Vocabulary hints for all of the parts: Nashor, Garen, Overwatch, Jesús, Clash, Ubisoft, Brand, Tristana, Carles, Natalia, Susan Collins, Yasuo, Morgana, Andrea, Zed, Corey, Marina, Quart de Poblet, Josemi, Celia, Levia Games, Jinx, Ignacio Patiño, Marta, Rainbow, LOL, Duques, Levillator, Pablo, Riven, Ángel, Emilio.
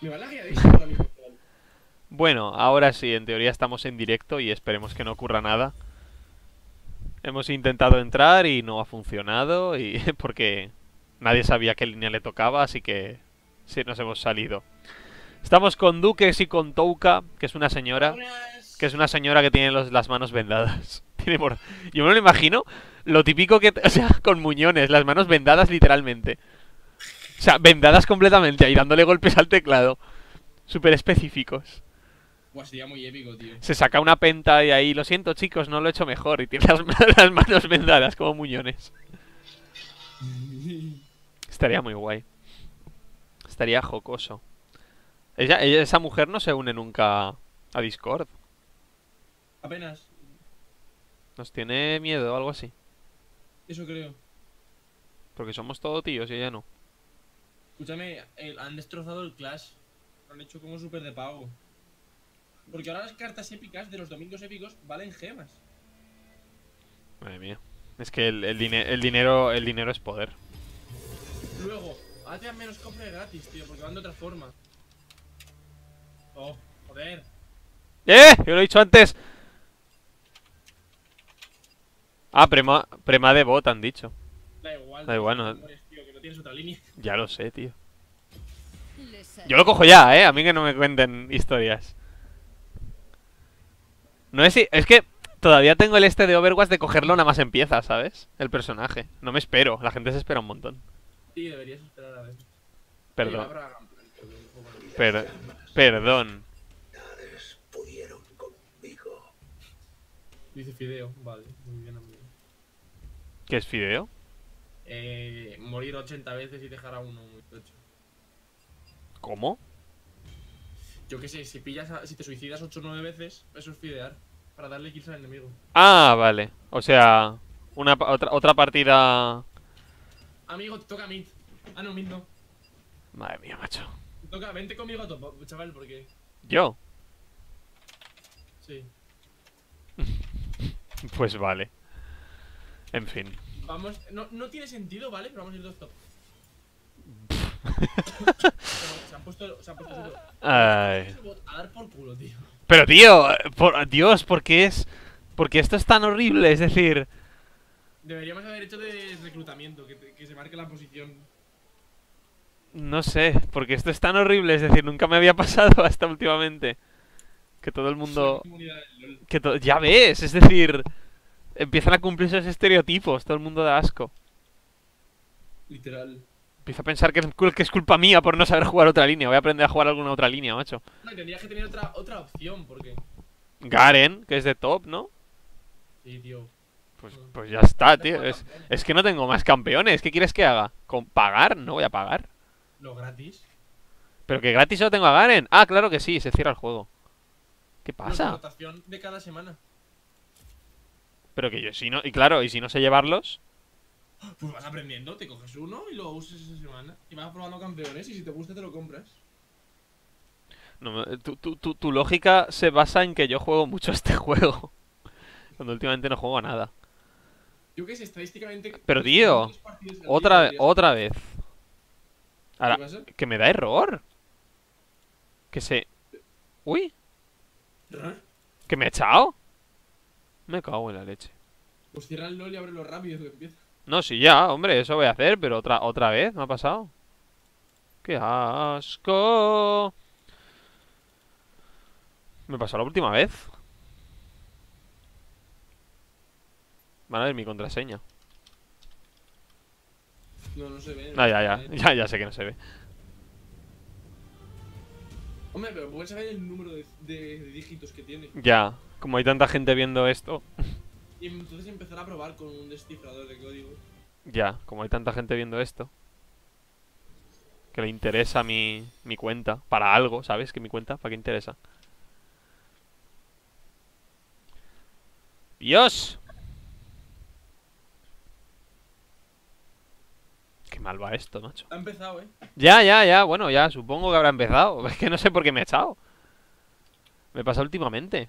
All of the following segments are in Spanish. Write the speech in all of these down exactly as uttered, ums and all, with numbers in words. Me va a laguear esto ahora mismo. Bueno, ahora sí, en teoría estamos en directo y esperemos que no ocurra nada. Hemos intentado entrar y no ha funcionado y porque nadie sabía qué línea le tocaba, así que sí, nos hemos salido. Estamos con Duques y con Touka, que es una señora, que es una señora que tiene los, las manos vendadas. Tiene por... Yo me lo imagino, lo típico que... O sea, con muñones, las manos vendadas literalmente. O sea, vendadas completamente, ahí dándole golpes al teclado. Súper específicos. Buah, sería muy épico, tío. Se saca una penta y ahí, lo siento chicos, no lo he hecho mejor. Y tiene las, las manos vendadas como muñones. Estaría muy guay. Estaría jocoso. Ella, ella, esa mujer no se une nunca a Discord. Apenas. Nos tiene miedo o algo así. Eso creo. Porque somos todos tíos y ella no. Escúchame, eh, han destrozado el Clash. Lo han hecho como súper de pago. Porque ahora las cartas épicas de los domingos épicos valen gemas. Madre mía. Es que el, el, diner, el dinero el dinero es poder. Luego, ahora te dan menos cofres gratis, tío, porque van de otra forma. Oh, joder. ¡Eh! Yo lo he dicho antes. Ah, prema, prema de bot han dicho. Da igual. Da igual, no. Tío, que no tienes otra línea. Ya lo sé, tío. Yo lo cojo ya, eh. A mí que no me cuenten historias. No es, es que todavía tengo el este de Overwatch de cogerlo nada más empieza, ¿sabes? El personaje. No me espero, la gente se espera un montón. Sí, deberías esperar a ver. Perdón. Per perdón. Dice Fideo, vale, muy bien amigo. ¿Qué es Fideo? Eh, morir ochenta veces y dejar a uno muerto. ¿Cómo? Yo qué sé, si pillas a, si te suicidas ocho o nueve veces, eso es fidear. Para darle kills al enemigo. Ah, vale. O sea, una otra, otra partida. Amigo, te toca mid. Ah, no, mid no. Madre mía, macho. Te toca, vente conmigo a topo, chaval, porque. ¿Yo? Sí. Pues vale. En fin. Vamos. No, no tiene sentido, ¿vale? Pero vamos a ir dos top. Se han puesto, se han puesto su... Ay. A dar por culo, tío. Pero tío, por Dios, ¿por qué es? Porque esto es tan horrible, es decir. Deberíamos haber hecho de reclutamiento, que, que se marque la posición. No sé, porque esto es tan horrible, es decir, nunca me había pasado hasta últimamente. Que todo el mundo. Que to... Ya ves, es decir. Empiezan a cumplirse esos estereotipos, todo el mundo da asco. Literal. Empiezo a pensar que es culpa mía por no saber jugar otra línea. Voy a aprender a jugar alguna otra línea, macho. No, tendrías que tener otra, otra opción, porque... Garen, que es de top, ¿no? Sí, tío. Pues, pues ya está, tío. Es, es que no tengo más campeones. ¿Qué quieres que haga? ¿Con pagar? No voy a pagar. ¿Lo gratis? Pero que gratis solo tengo a Garen. Ah, claro que sí, se cierra el juego. ¿Qué pasa? La rotación de cada semana. Pero que yo, si no... Y claro, y si no sé llevarlos... Pues vas aprendiendo, te coges uno y lo usas esa semana. Y vas probando campeones y si te gusta te lo compras. No, tu, tu, tu, tu lógica se basa en que yo juego mucho este juego. Cuando últimamente no juego a nada. Yo que sé, estadísticamente... Pero tío, otra, otra vez. Ahora, que me da error. Que se... Uy. ¿Ah? Que me ha echado. Me cago en la leche. Pues cierra el LOL y ábrelo rápido que empieza. No, sí, ya, hombre, eso voy a hacer, pero otra otra vez me ha pasado. ¡Qué asco! Me pasó la última vez. Van a ver mi contraseña. No, no se ve. No, ah, ya, ya, ya, ya, ya sé que no se ve. Hombre, pero puedes saber el número de, de, de dígitos que tiene. Ya, como hay tanta gente viendo esto... Y entonces empezar a probar con un descifrador de código. Ya, como hay tanta gente viendo esto. Que le interesa mi, mi cuenta. Para algo, ¿sabes? Que mi cuenta, ¿para qué interesa? ¡Dios! Qué mal va esto, macho. Ha empezado, ¿eh? Ya, ya, ya. Bueno, ya, supongo que habrá empezado. Es que no sé por qué me ha echado. Me pasa últimamente.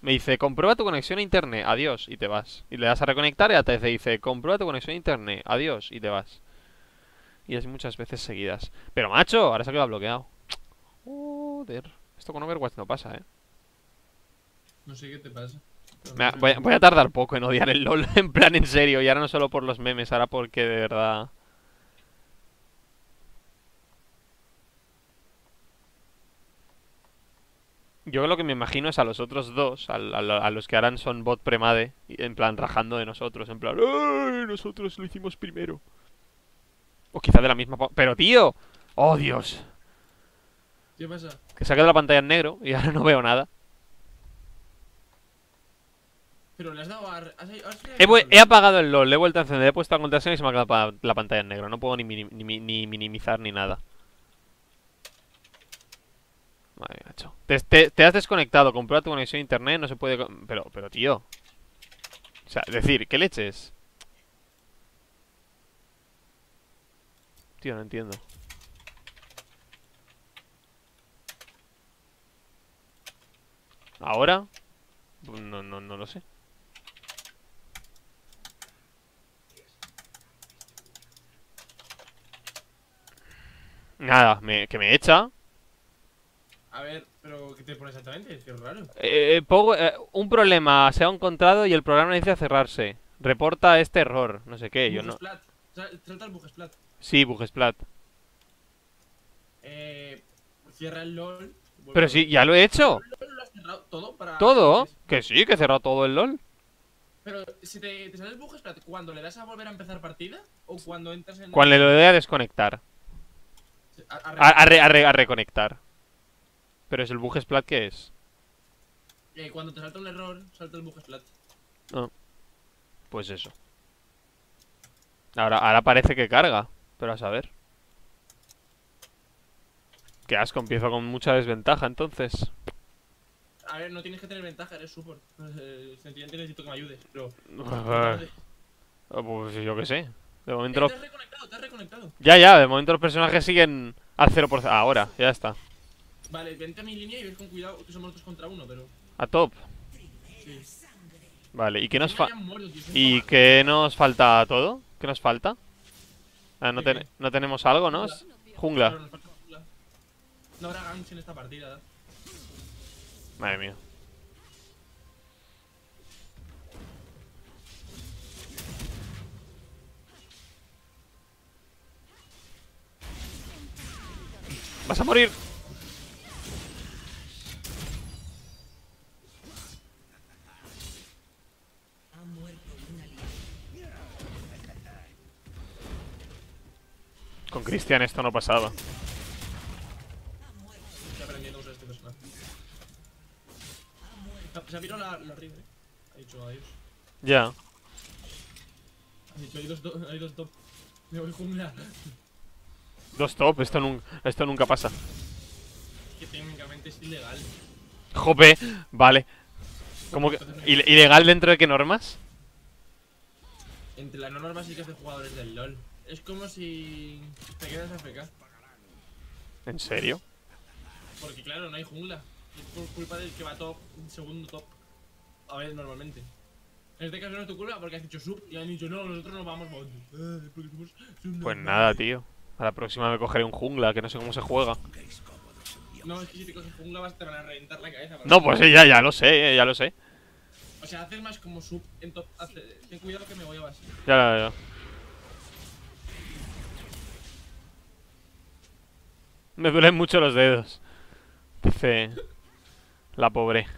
Me dice, comprueba tu conexión a internet, adiós, y te vas. Y le das a reconectar y te dice, comprueba tu conexión a internet, adiós, y te vas. Y así muchas veces seguidas. Pero macho, ahora se ha quedado bloqueado. Joder. Esto con Overwatch no pasa, eh. No sé qué te pasa. Me, voy, a, voy a tardar poco en odiar el LOL. En plan, en serio. Y ahora no solo por los memes, ahora porque de verdad... Yo lo que me imagino es a los otros dos, a, a, a los que harán son bot premade, en plan rajando de nosotros, en plan, ¡ay! Nosotros lo hicimos primero. O quizá de la misma... ¡Pero tío! ¡Oh, Dios! ¿Qué pasa? Que se ha quedado la pantalla en negro y ahora no veo nada. Pero le has dado a... ¿Has... ¿Has... He, he apagado el LOL, le he vuelto a encender, he puesto la contraseña y se me ha quedado pa la pantalla en negro. No puedo ni, minim ni, ni minimizar ni nada. Madre mía, macho. Te, te, te has desconectado, comprueba tu conexión a internet, no se puede... Pero, pero tío. O sea, decir, ¿qué leches? Tío, no entiendo. ¿Ahora? No, no, no lo sé. Nada, me, que me echa. A ver, pero ¿qué te pone exactamente? Es que es raro. Eh, Pogo, eh, un problema se ha encontrado y el programa dice a cerrarse. Reporta este error, no sé qué, yo no. Bugsplat. Trata el Bugsplat. Sí, Bugsplat. Eh, cierra el LOL. Pero sí, ya lo he hecho. ¿El LOL lo has cerrado todo para...? ¿Todo? Que sí, que he cerrado todo el LOL. Pero si te, te sale el Bugsplat, ¿cuando le das a volver a empezar partida o cuando entras en...? Cuando le doy a desconectar. A, a, a, a, re, a, re, a reconectar. Pero es el Bugsplat, ¿qué es? Eh, cuando te salta un error, salta el Bugsplat. Ah. Pues eso. Ahora, ahora parece que carga, pero a saber. Qué asco, empiezo con mucha desventaja, entonces. A ver, no tienes que tener ventaja, eres support. Eh, sencillamente necesito que me ayudes, pero... Pues yo qué sé. De momento... Eh, te has reconectado, te has reconectado. Ya, ya, de momento los personajes siguen al cero por ciento. Ahora, ya está. Vale, vente a mi línea y ves con cuidado que somos dos contra uno, pero... A top. Sí. Vale, ¿y qué nos falta? ¿Y qué nos falta todo? ¿Qué nos falta? Ah, no, ten no tenemos algo, ¿no? Jungla. Jungla. No habrá ganks en esta partida. Madre mía. ¡Vas a morir! Con Christian esto no pasaba. Se ha aprendido a usar este personaje. Se ha pirado la, la Riven, ¿eh? Ha dicho adiós. Ya. Ha dicho, hay dos, do hay dos top. Me voy jungla. Dos top, esto, nun esto nunca pasa. Es que técnicamente es ilegal. Jope, vale. ¿Cómo que? ¿Ilegal dentro de qué normas? Entre las normas básicas de jugadores del LOL. Es como si te quedas A F K. ¿En serio? Porque claro, no hay jungla. Es por culpa del que va top, segundo top. A ver, normalmente. En este caso no es tu culpa porque has dicho sub y han dicho no, nosotros nos vamos bot. Pues nada, tío. A la próxima me cogeré un jungla, que no sé cómo se juega. No, es que si te coges jungla vas te van a reventar la cabeza. No, pues ya, ya lo sé, ya lo sé. O sea, haces más como sub en top. Ten cuidado que me voy a base. Ya, ya, ya. Me duelen mucho los dedos. Dice... La pobre.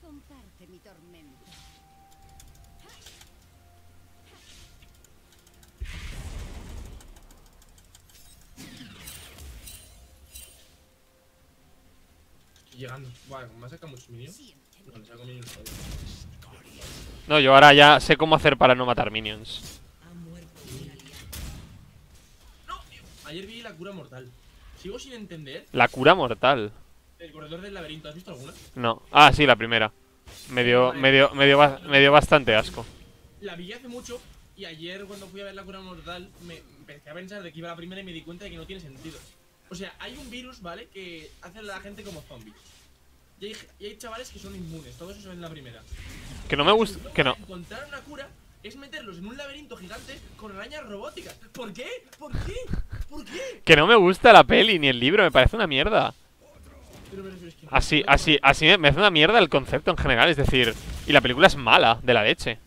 Comparte mi tormento. Llegando. Vale, ¿me ha sacado muchos minions? No, le saco minions todavía. No, yo ahora ya sé cómo hacer para no matar minions. No, tío. Ayer vi la cura mortal. Sigo sin entender. La cura mortal. El corredor del laberinto, ¿has visto alguna? No. Ah, sí, la primera. Me dio, vale. me dio, me dio, ba me dio bastante asco. La vi hace mucho y ayer cuando fui a ver la cura mortal me empecé a pensar de que iba la primera y me di cuenta de que no tiene sentido. O sea, hay un virus, ¿vale? Que hace a la gente como zombies. Y hay, y hay chavales que son inmunes, todo eso en la primera. Que no me gusta, que no. Encontrar una cura es meterlos en un laberinto gigante con arañas robóticas. ¿Por qué? ¿Por qué? ¿Por qué? Que no me gusta la peli ni el libro, me parece una mierda. Pero, pero, pero es que así, no, así, así me, me hace una mierda el concepto en general, es decir, y la película es mala, de la leche.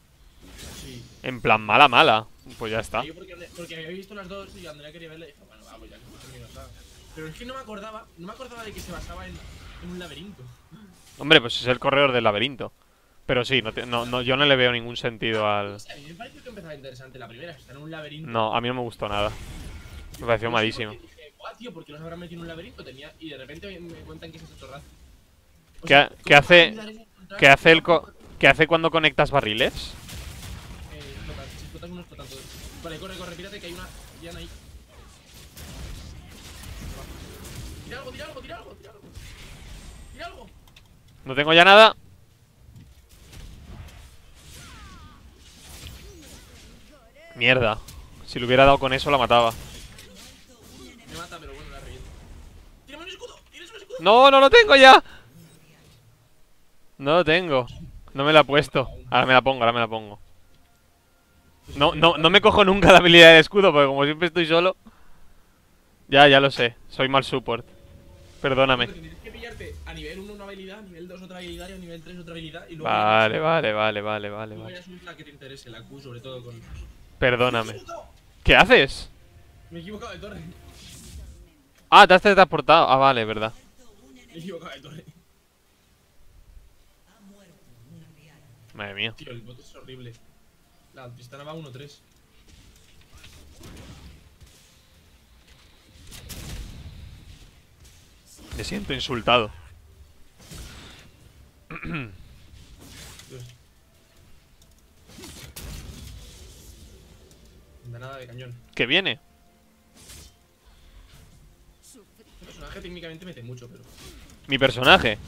Sí. En plan, mala, mala. Pues ya está. Yo porque, porque había visto las dos y Andrea quería verla y dije, bueno, vamos, ya que mucho que no sabe. Pero es que no me acordaba, no me acordaba de que se basaba en, en un laberinto. Hombre, pues es el corredor del laberinto. Pero sí, no, te, no, no yo no le veo ningún sentido al... A mí me pareció que empezaba interesante la primera, que está en un laberinto. No, a mí no me gustó nada. Me pareció no malísimo. Dije, guau, tío, ¿por qué los habrán metido en un laberinto? Tenía... Y de repente me cuentan que es ese torrazo. ¿Qué, sea, ¿qué hace, ¿qué hace el co ¿Qué hace cuando conectas barriles? Eh, explotas, si explotas uno, explotan todos. Vale, corre, corre, pírate que hay una llana ahí. Tira algo, tira algo, tira algo, tira algo. Tira algo. No tengo ya nada. Mierda. Si le hubiera dado con eso la mataba. Me mata, pero bueno, la reviento. ¡Tírame un escudo! ¡Tienes un escudo! ¡No, no lo tengo ya! No lo tengo. No me la he puesto. Ahora me la pongo, ahora me la pongo. No, no, no me cojo nunca la habilidad del escudo, porque como siempre estoy solo. Ya, ya lo sé. Soy mal support. Perdóname. Tienes que pillarte a nivel uno una habilidad, a nivel dos otra habilidad y a nivel tres otra habilidad. Y luego vale, vale, vale, vale, vale. Voy a subir la que te interese, la Q sobre todo con... Perdóname. ¿Qué haces? Me he equivocado de torre. Ah, te has teletransportado. Ah, vale, verdad. Me he equivocado de torre. Madre mía. Tío, el bot es horrible. La Tristana va uno tres. Me siento insultado. Nada de cañón. ¿Qué viene? Mi personaje técnicamente mete mucho, pero... ¿Mi personaje?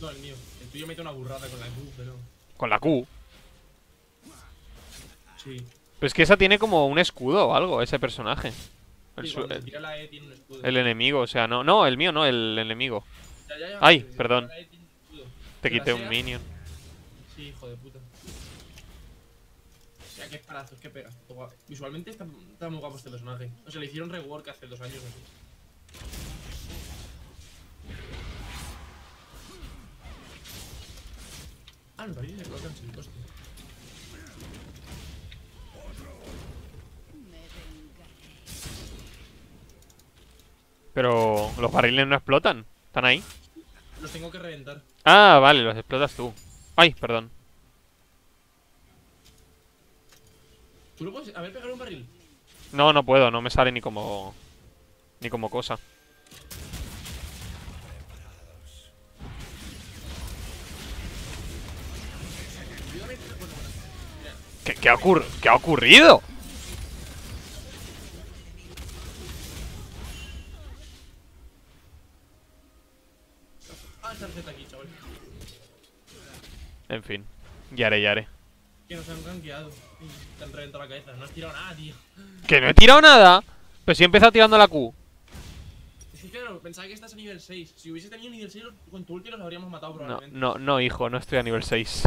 No, el mío. El tuyo mete una burrada con la Q, pero... ¿Con la Q? Sí. Pero es que esa tiene como un escudo o algo, ese personaje. El, sí, el... Tira la E, tiene un escudo. El enemigo, o sea, no... No, el mío no, el enemigo. Ya, ya, ya, ay, perdón. E, te quité un minion. Sí, hijo de puta. O sea, qué parazos, qué pega. Visualmente está, está muy guapo este personaje. O sea, le hicieron rework hace dos años. Ah, me parece que se colocan sin coste. Pero los barriles no explotan. ¿Están ahí? Los tengo que reventar. Ah, vale, los explotas tú. Ay, perdón. ¿Tú lo puedes haber pegado un barril? No, no puedo, no me sale ni como... Ni como cosa. ¿Qué, qué, ha, ocurri ¿qué ha ocurrido? En fin, ya haré, ya haré. Que nos han gankeado. Te han reventado la cabeza. No has tirado nada, tío. ¿Que no he tirado nada? Pues si he empezado tirando la Q. Es que claro, pensaba que estás a nivel seis. Si hubiese tenido nivel seis, con tu ulti los habríamos matado probablemente. No, no, no, hijo, no estoy a nivel seis.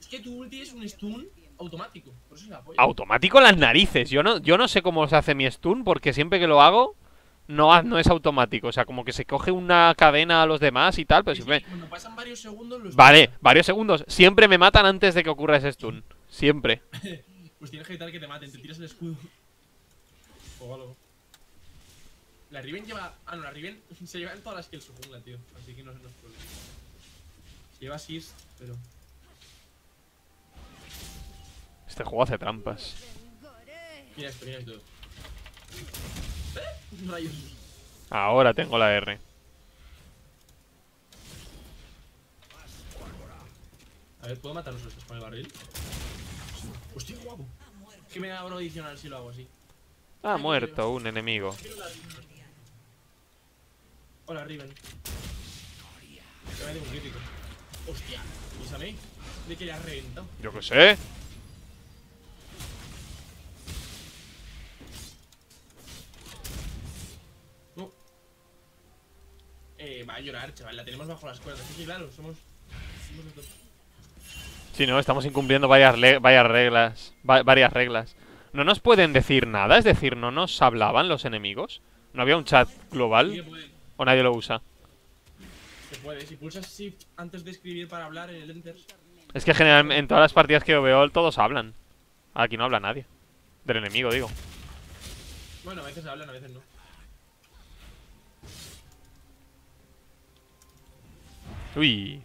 Es que tu ulti es un stun automático. Por eso es la polla. Automático en las narices. Yo no, yo no sé cómo se hace mi stun, porque siempre que lo hago, no, no es automático. O sea, como que se coge una cadena a los demás y tal, pero sí, siempre... sí, cuando pasan varios segundos los... Vale, varios segundos. Siempre me matan antes de que ocurra ese stun. Siempre. Pues tienes que evitar que te maten, te tiras el escudo. O algo. La Riven lleva... Ah, no, la Riven se lleva en todas las skills su jungla, tío. Así que no se nos problema. Se lleva Sis, pero... Este juego hace trampas. Mira esto, mira esto. ¿Eh? Rayos. Ahora tengo la R. A ver, ¿puedo matarlos estos con el barril? Hostia, guapo. Que me da oro adicional si lo hago así. Ha ah, muerto un enemigo. Hola, Riven. Que me dé un crítico. Hostia, avísame. ¿De que le has reventado? Yo qué sé. No. que va a llorar, chaval. La tenemos bajo las cuerdas. Sí, claro, somos, somos los dos. Sí, no, estamos incumpliendo varias, varias reglas. Va varias reglas. ¿No nos pueden decir nada? Es decir, ¿no nos hablaban los enemigos? ¿No había un chat global? Sí, ¿o nadie lo usa? Se puede, si pulsas Shift antes de escribir para hablar en el Enter. Es que generalmente en todas las partidas que yo veo todos hablan. Aquí no habla nadie. Del enemigo, digo. Bueno, a veces hablan, a veces no. Uy.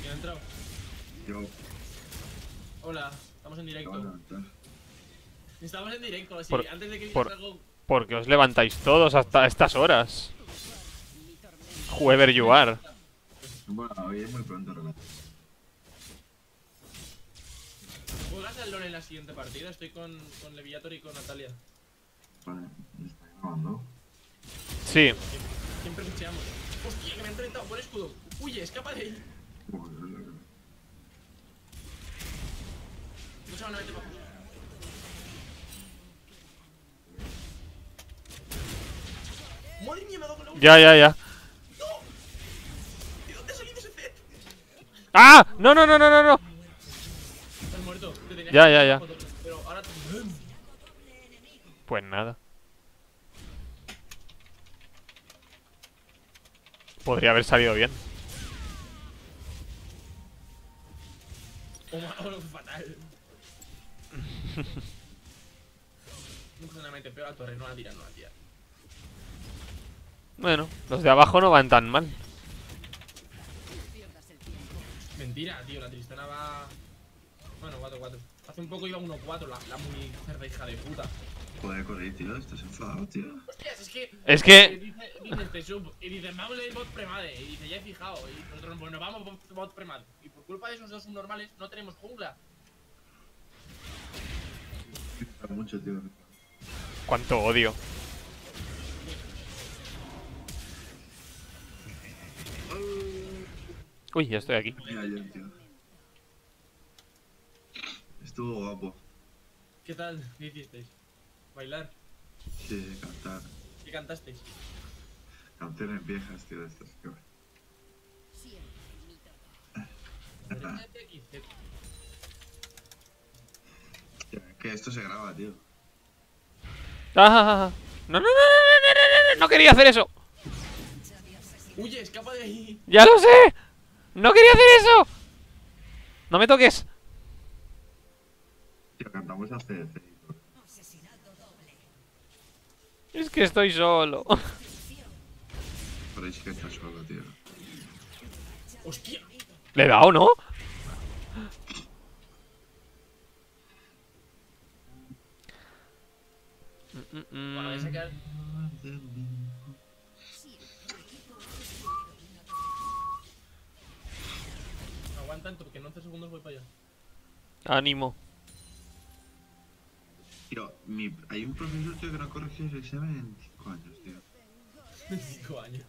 ¿Quién ha entrado? Yo. Hola, estamos en directo. Hola, estamos en directo, así por, antes de que por, algo... ¿Por qué os levantáis todos hasta estas horas? Whoever you are. Bueno, hoy es muy pronto, realmente. ¿Juegas al LOL en la siguiente partida? Estoy con, con Levillator y con Natalia. Vale, me estoy grabando. Sí. Siempre escuchamos. Hostia, que me han reventado por escudo. Huye, escapa de él. Escucha una vez te bajo. Madre mía, me ha dado con la última. Ya, ya, ya. ¡No! ¿De dónde ha salido ese Zed? ¡Ah! No, no, no, no, no, no. Estás muerto. Te ya, ya, ya. Pero ahora te... Pues nada. Podría haber salido bien. Oh, fatal. Nunca pego a la torre, no la tiran, no la tiran. Bueno, los de abajo no van tan mal. Mentira, tío, la Tristana va... Bueno, cuatro cuatro. Hace un poco iba uno cuatro, la, la muy cerda hija de puta. Joder, Corey, tío, estás enfadado, tío. Hostias, es que... Es que... Dice, dice este sub, y dice, vamos a ir bot premade. Y dice, ya he fijado. Y nosotros, bueno, vamos bot, bot premade. Y por culpa de esos dos subnormales, no tenemos jungla. Mucho, tío. Cuánto odio. Uy, ya estoy aquí. Estuvo guapo. ¿Qué tal? ¿Qué hicisteis? ¿Bailar? Sí, cantar. ¿Qué cantasteis? Canciones viejas, tío, estas. Que esto se graba, tío. Ah, no, no, no, no, no, no, no, no quería hacer eso. Huye, escapa de ahí. Ya lo sé. ¡No quería hacer eso! ¡No me toques! Tío, cantamos a C D C. Es que estoy solo. Parece que está solo, tío. ¡Hostia! ¿Le he dado, no? Bueno, voy a sacar... Tanto, porque en once segundos voy para allá. Ánimo. Tío, mi... hay un profesor, tío, que no ha corregido ese examen en cinco años, tío. cinco años.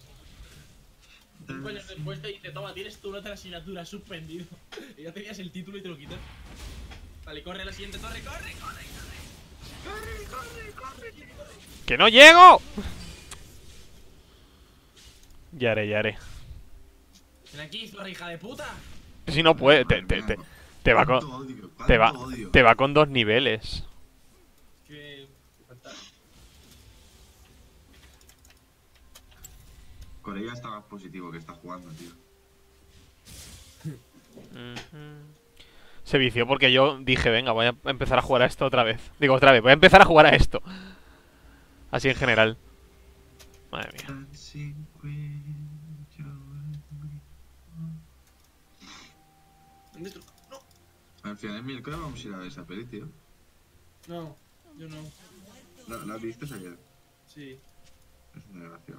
cinco años después te dice, toma, tienes tu nota de asignatura, suspendido. Y ya tenías el título y te lo quitas. Vale, corre a la siguiente torre, corre, corre, corre. Corre, corre, corre, corre. ¡Que no llego! Ya haré, ya haré. Ven aquí, zorra hija de puta. Si no puede, te, te, te, te va con te va, te va con dos niveles. Con ella está más positivo que está jugando, tío. Se vició porque yo dije, venga, voy a empezar a jugar a esto otra vez. Digo, otra vez, voy a empezar a jugar a esto. Así en general. Madre mía. No. Al final de mi creo vamos a ir a ver esa peli, tío. No, yo no. ¿La, la viste ayer? Sí. Es una gracia.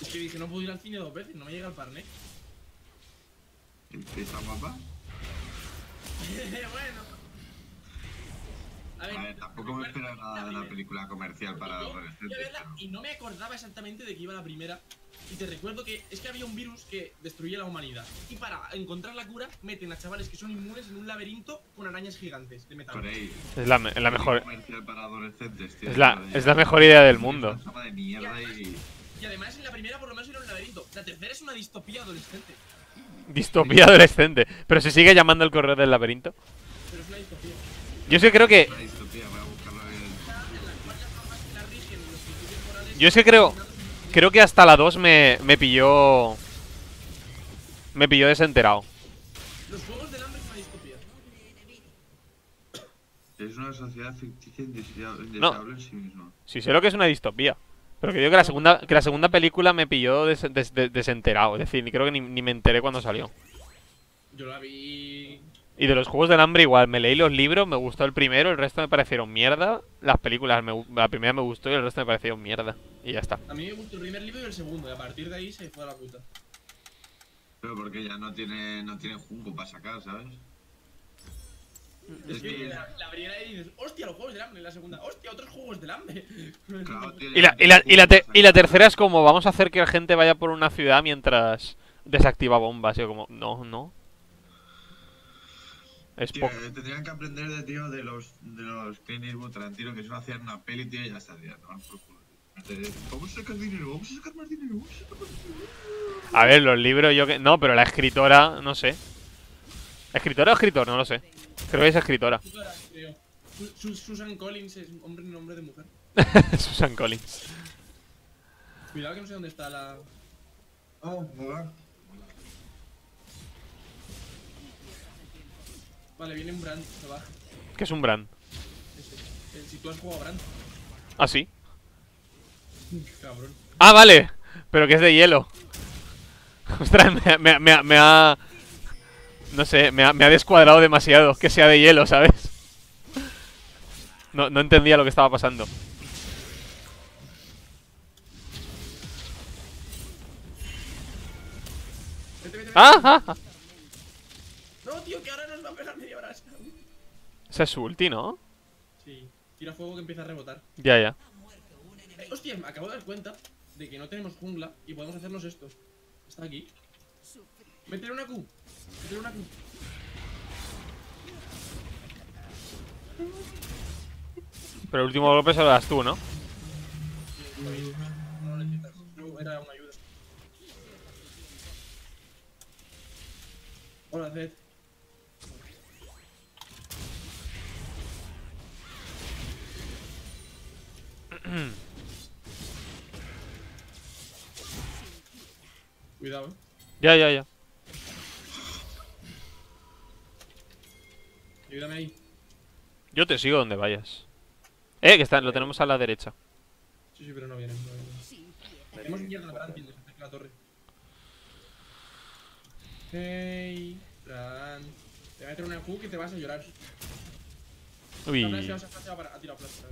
Es que dije, no puedo ir al cine dos veces, no me llega el parné. ¿Está guapa? Bueno. A ver, a ver, Tampoco me esperaba de la película comercial para yo, yo verla y no me acordaba exactamente de que iba la primera. Y te recuerdo que es que había un virus que destruía la humanidad. Y para encontrar la cura, meten a chavales que son inmunes en un laberinto con arañas gigantes de metal. Corey, es la, me, la mejor... Para adolescentes, tío, es, la, es la mejor idea del mundo. Y además, y además en la primera por lo menos era un laberinto. La tercera es una distopía adolescente. Distopía adolescente. Pero se sigue llamando el correo del laberinto. Pero es una distopía. Yo sí creo que... Yo es que creo... Creo que hasta la dos me, me pilló. Me pilló desenterado. Los juegos del hambre es una distopía. Es una sociedad ficticia indeseable en sí misma. Sí, sé lo que es una distopía. Pero creo que la segunda, que la segunda película me pilló des, des, des, desenterado. Es decir, creo que ni, ni me enteré cuando salió. Yo la vi. Y de los juegos del hambre igual, me leí los libros, me gustó el primero, el resto me parecieron mierda. Las películas, me, la primera me gustó y el resto me parecieron mierda. Y ya está. A mí me gustó el primer libro y el segundo, y a partir de ahí se fue a la puta. Pero porque ya no tiene, no tiene jumbo para sacar, ¿sabes? Es, es que, que la, la primera y dices, hostia, los juegos del hambre, y la segunda, hostia, otros juegos del hambre. Claro, tío, y, la, y, la, y, la te, y la tercera es como, vamos a hacer que la gente vaya por una ciudad mientras desactiva bombas. Y yo como, no, no. Tío, tendrían que aprender de tío de los de los Clint Eastwood, Tarantino, que solo hacían una peli, tío, y ya está, tío, no, por culo. Vamos a sacar dinero, vamos a sacar más dinero, vamos a sacar más dinero. A ver, los libros yo que... No, pero la escritora, no sé. ¿Escritora o escritor? No lo sé. Creo que es escritora. Susan Collins es hombre en nombre de mujer. Susan Collins. Cuidado que no sé dónde está la... Oh, hola. Vale, viene un Brand, se baja. ¿Qué es un Brand? Este, si tú has jugado a Brand. ¿Ah, sí? Cabrón. ¡Ah, vale! Pero que es de hielo. Ostras, me, me, me, me ha... No sé, me ha, me ha descuadrado demasiado que sea de hielo, ¿sabes? No, no entendía lo que estaba pasando. Vete, vete, vete. ¡Ah, ah! No, tío, que ahora nos va a pegar media hora. Esa es su ulti, ¿no? Sí, tira fuego que empieza a rebotar. Ya, ya. Eh, hostia, me acabo de dar cuenta de que no tenemos jungla y podemos hacernos esto. Está aquí. Métele una Q. Métele una Q. Pero el último golpe se lo das tú, ¿no? Sí, está bien. No necesitas. No, era una ayuda. Hola, Zed. Cuidado, eh. Ya, ya, ya. Ayúdame ahí. Yo te sigo donde vayas. Eh, que está, lo tenemos a la derecha. Sí, sí, pero no vienen. No vienen. Tenemos mierda a Brand mientras ataque la torre. Hey, Brand. Te voy a meter una Q que te vas a llorar. Uy. Se va a tirar plata.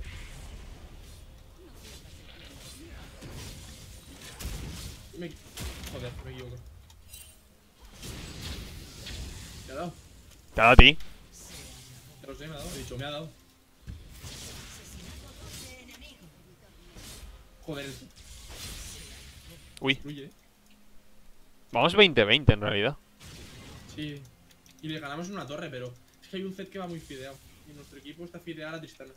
Me... Joder, me equivoco. ¿Te ha dado? ¿Te ha dado a ti? Te lo sé, me ha dado, he dicho, me ha dado. Joder. Uy. Destruye. Vamos veinte veinte en realidad. Sí. Y le ganamos en una torre, pero es que hay un Zed que va muy fideado. Y nuestro equipo está fideado a la Tristana.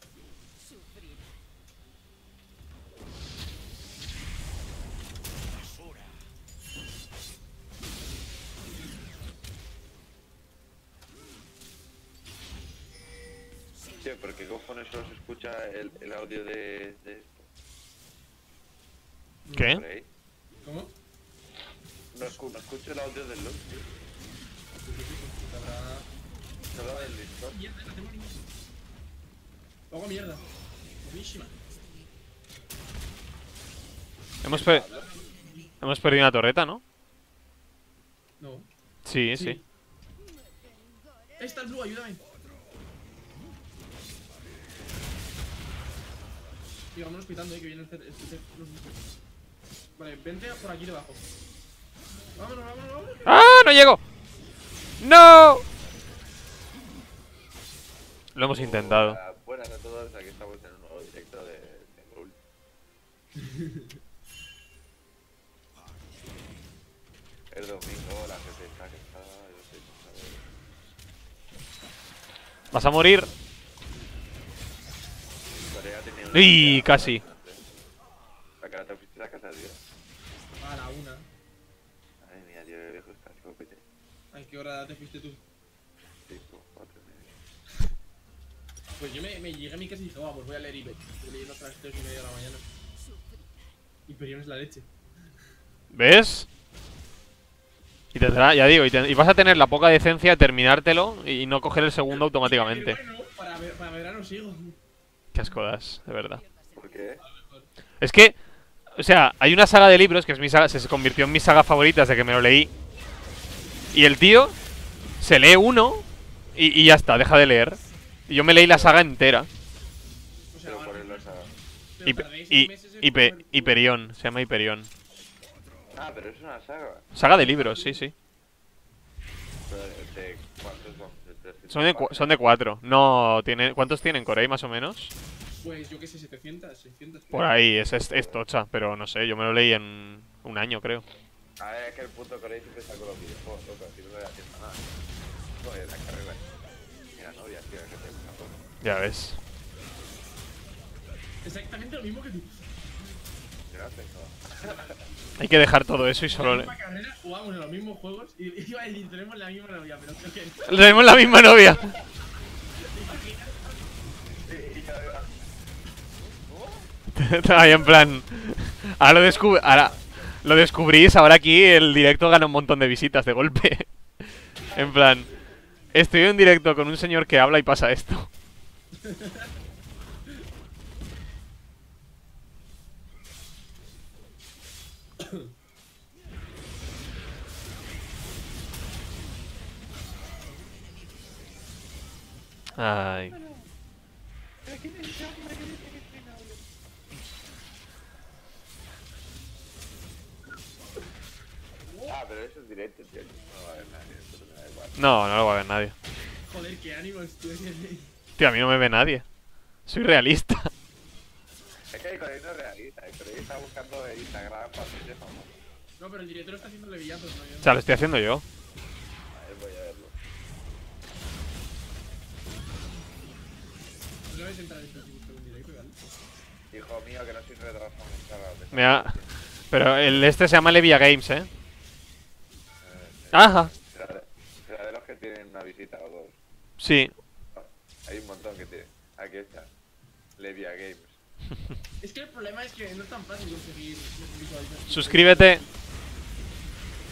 Sí, pero ¿qué cojones solo se escucha el, el audio de, de esto? ¿Qué? ¿Cómo? No escucho, no escucho el audio del LOL, tío. Se habla del Discord. Mierda, no tengo ni... Hago mierda. Buenísima. Hemos, per... Hemos perdido una torreta, ¿no? No. Sí, sí. sí. Está el blue, ayúdame. Y vámonos pitando, eh, que viene el C T. Vale, vente por aquí debajo. Vámonos, vámonos, vámonos. ¡Ah! ¡No llego! ¡No! Lo hemos intentado. Buena, buena buenas a todos, aquí estamos en un nuevo directo de, de LOL. El domingo, la gente está que está... Yo sé, no vas a morir. Y casi. La cara te oficina que salió. A la una. Ay, mira, yo viejo está, chico, pete. Ay, ¿qué hora te fuiste tú? Pues yo me, me llegué a mi casa y dije, va, pues voy a leer Iber. Estoy leyendo hasta las tres y media de la mañana. Hiperión es la leche. ¿Ves? Y tendrá, ya digo, y, te, y vas a tener la poca decencia de terminártelo y no coger el segundo automáticamente. Pero bueno, para, ver, para verano sigo. Qué asco das, de verdad. ¿Por qué? Es que, o sea, hay una saga de libros que es mi saga, se convirtió en mi saga favorita desde que me lo leí. Y el tío se lee uno y, y ya está, deja de leer. Yo me leí la saga entera. O sea, Hiperión, se llama Hiperión. Ah, pero es una saga. Saga de libros, sí, sí. ¿De cuántos son? Son de, cu son de cuatro. No, tiene, ¿cuántos tienen, Corey, más o menos? Pues yo que sé, setecientos, seiscientos. Por ahí, es, es, es tocha, pero no sé, yo me lo leí en un año, creo. A ver, es que el puto Corey siempre sacó los videojuegos, loco, así no le haciendo nada. Joder, la carrera. Mira, novia, tío, que te gusta todo. Ya ves. Exactamente lo mismo que tú. Gracias, hay que dejar todo eso y solo le... En la misma carrera jugamos en los mismos juegos y iba a decir, tenemos la misma novia, pero creo que... Tenemos la misma novia. Ahí en plan... Ahora lo descub... ahora lo descubrís, ahora aquí el directo gana un montón de visitas de golpe. En plan... Estoy en directo con un señor que habla y pasa esto. Ay. Ah, pero eso es directo, tío. No va a ver nadie, eso no me da igual. No, no lo va a ver nadie. Joder, qué ánimo estoy. Tío, a mí no me ve nadie. Soy realista. Es que el Corey no es realista, el Corey está buscando en Instagram para hacerse famoso. No, pero el directo lo está haciendo Levillator, ¿no? Yo no. O sea, lo estoy haciendo yo. A ver, voy a verlo. No debes entrar en un directo, ¿vale? Hijo mío, que no soy retrasado en Instagram. Mira, pero el este se llama Levia Games, ¿eh? eh, eh Ajá. Será de los que tienen una visita o dos. Sí. Hay un montón que tienen. Aquí está. Levia Games. Es que el problema es que no es tan fácil conseguir visualización. Suscríbete.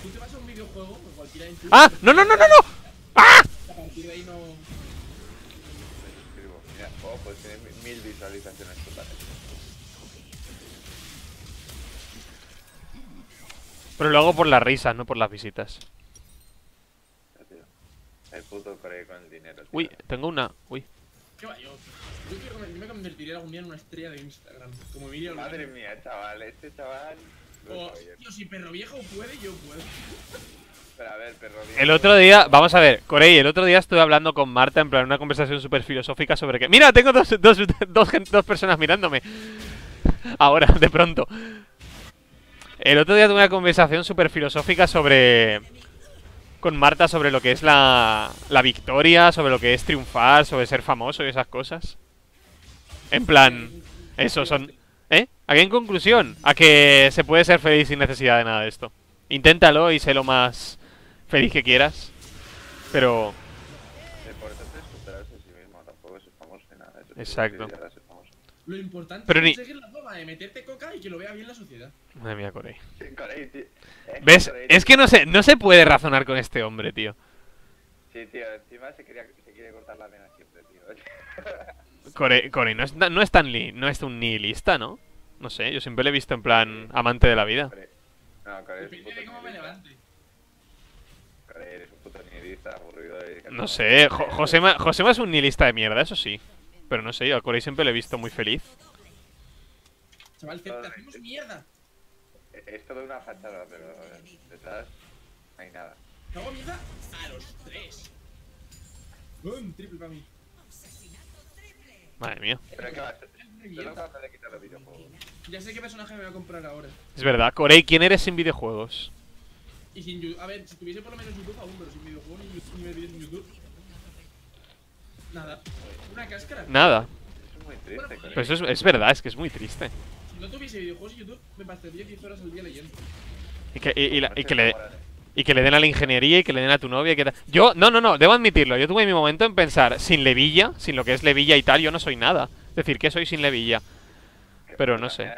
Tú te vas a un videojuego, pues cualquiera en tu... ¡Ah! ¡No, no, no, no, no! ¡Ah! A partir de ahí no... Me suscribo. Mira, oh, pues tiene mil visualizaciones totales. Pero lo hago por las risas, no por las visitas. El puto Corey con el dinero, tío. Uy, tengo una... Uy. ¿Qué va yo? Yo quiero, me convertiré algún día en una estrella de Instagram. Como Emilio. Madre Lugano. Mía, chaval, este chaval. Oh, tío, si perro viejo puede, yo puedo. Pero a ver, perro viejo. El otro día, vamos a ver, Corey, el otro día estuve hablando con Marta en plan una conversación súper filosófica sobre que. ¡Mira! Tengo dos, dos, dos, dos, dos personas mirándome. Ahora, de pronto. El otro día tuve una conversación súper filosófica sobre. Con Marta sobre lo que es la, la victoria, sobre lo que es triunfar, sobre ser famoso y esas cosas. En plan, eso son... ¿Eh? ¿A qué en conclusión? A que se puede ser feliz sin necesidad de nada de esto. Inténtalo y sé lo más feliz que quieras. Pero... Exacto. Lo importante pero es conseguir ni... la forma de meterte coca y que lo vea bien la sociedad. Madre mía, Corey. Corey, tío. Es ¿Ves? Corey, tío. Es que no se, no se puede razonar con este hombre, tío. Sí, tío. Encima se, quería, se quiere cortar la vena siempre, tío. Corey, Corey no, es, no, es tan li, no es un nihilista, ¿no? No sé, yo siempre le he visto en plan sí. Amante de la vida. Corey. No, Corey es un puto nihilista. Me levante. Corey, eres un puto nihilista, aburrido. Y... No sé, jo Josema, Josema es un nihilista de mierda, eso sí. Pero no sé, yo a Corey siempre le he visto muy feliz. Chaval, te hacemos mierda. Es todo una fachada, pero detrás no hay nada. ¿Te hago mierda? A los tres. Un triple para mí. Asesinato triple. Madre mía. Pero que va, solo vas a hacer de quitar los videojuegos. Ya sé qué personaje me voy a comprar ahora. Es verdad, Corey, ¿quién eres sin videojuegos? Y sin YouTube. A ver, si tuviese por lo menos YouTube aún, pero sin videojuegos ni videos en YouTube. Nada. Una cáscara. Nada. Eso es muy triste, Corey. Pues eso es, es verdad, es que es muy triste. Si no tuviese videojuegos en YouTube, me pasaría diez horas al día leyendo. Y que, y, y la, y que le. Y que le den a la ingeniería y que le den a tu novia y que tal. Yo, no, no, no, debo admitirlo. Yo tuve mi momento en pensar, sin Levilla, sin lo que es Levilla y tal, yo no soy nada. Es decir, que soy sin Levilla. Pero no sé.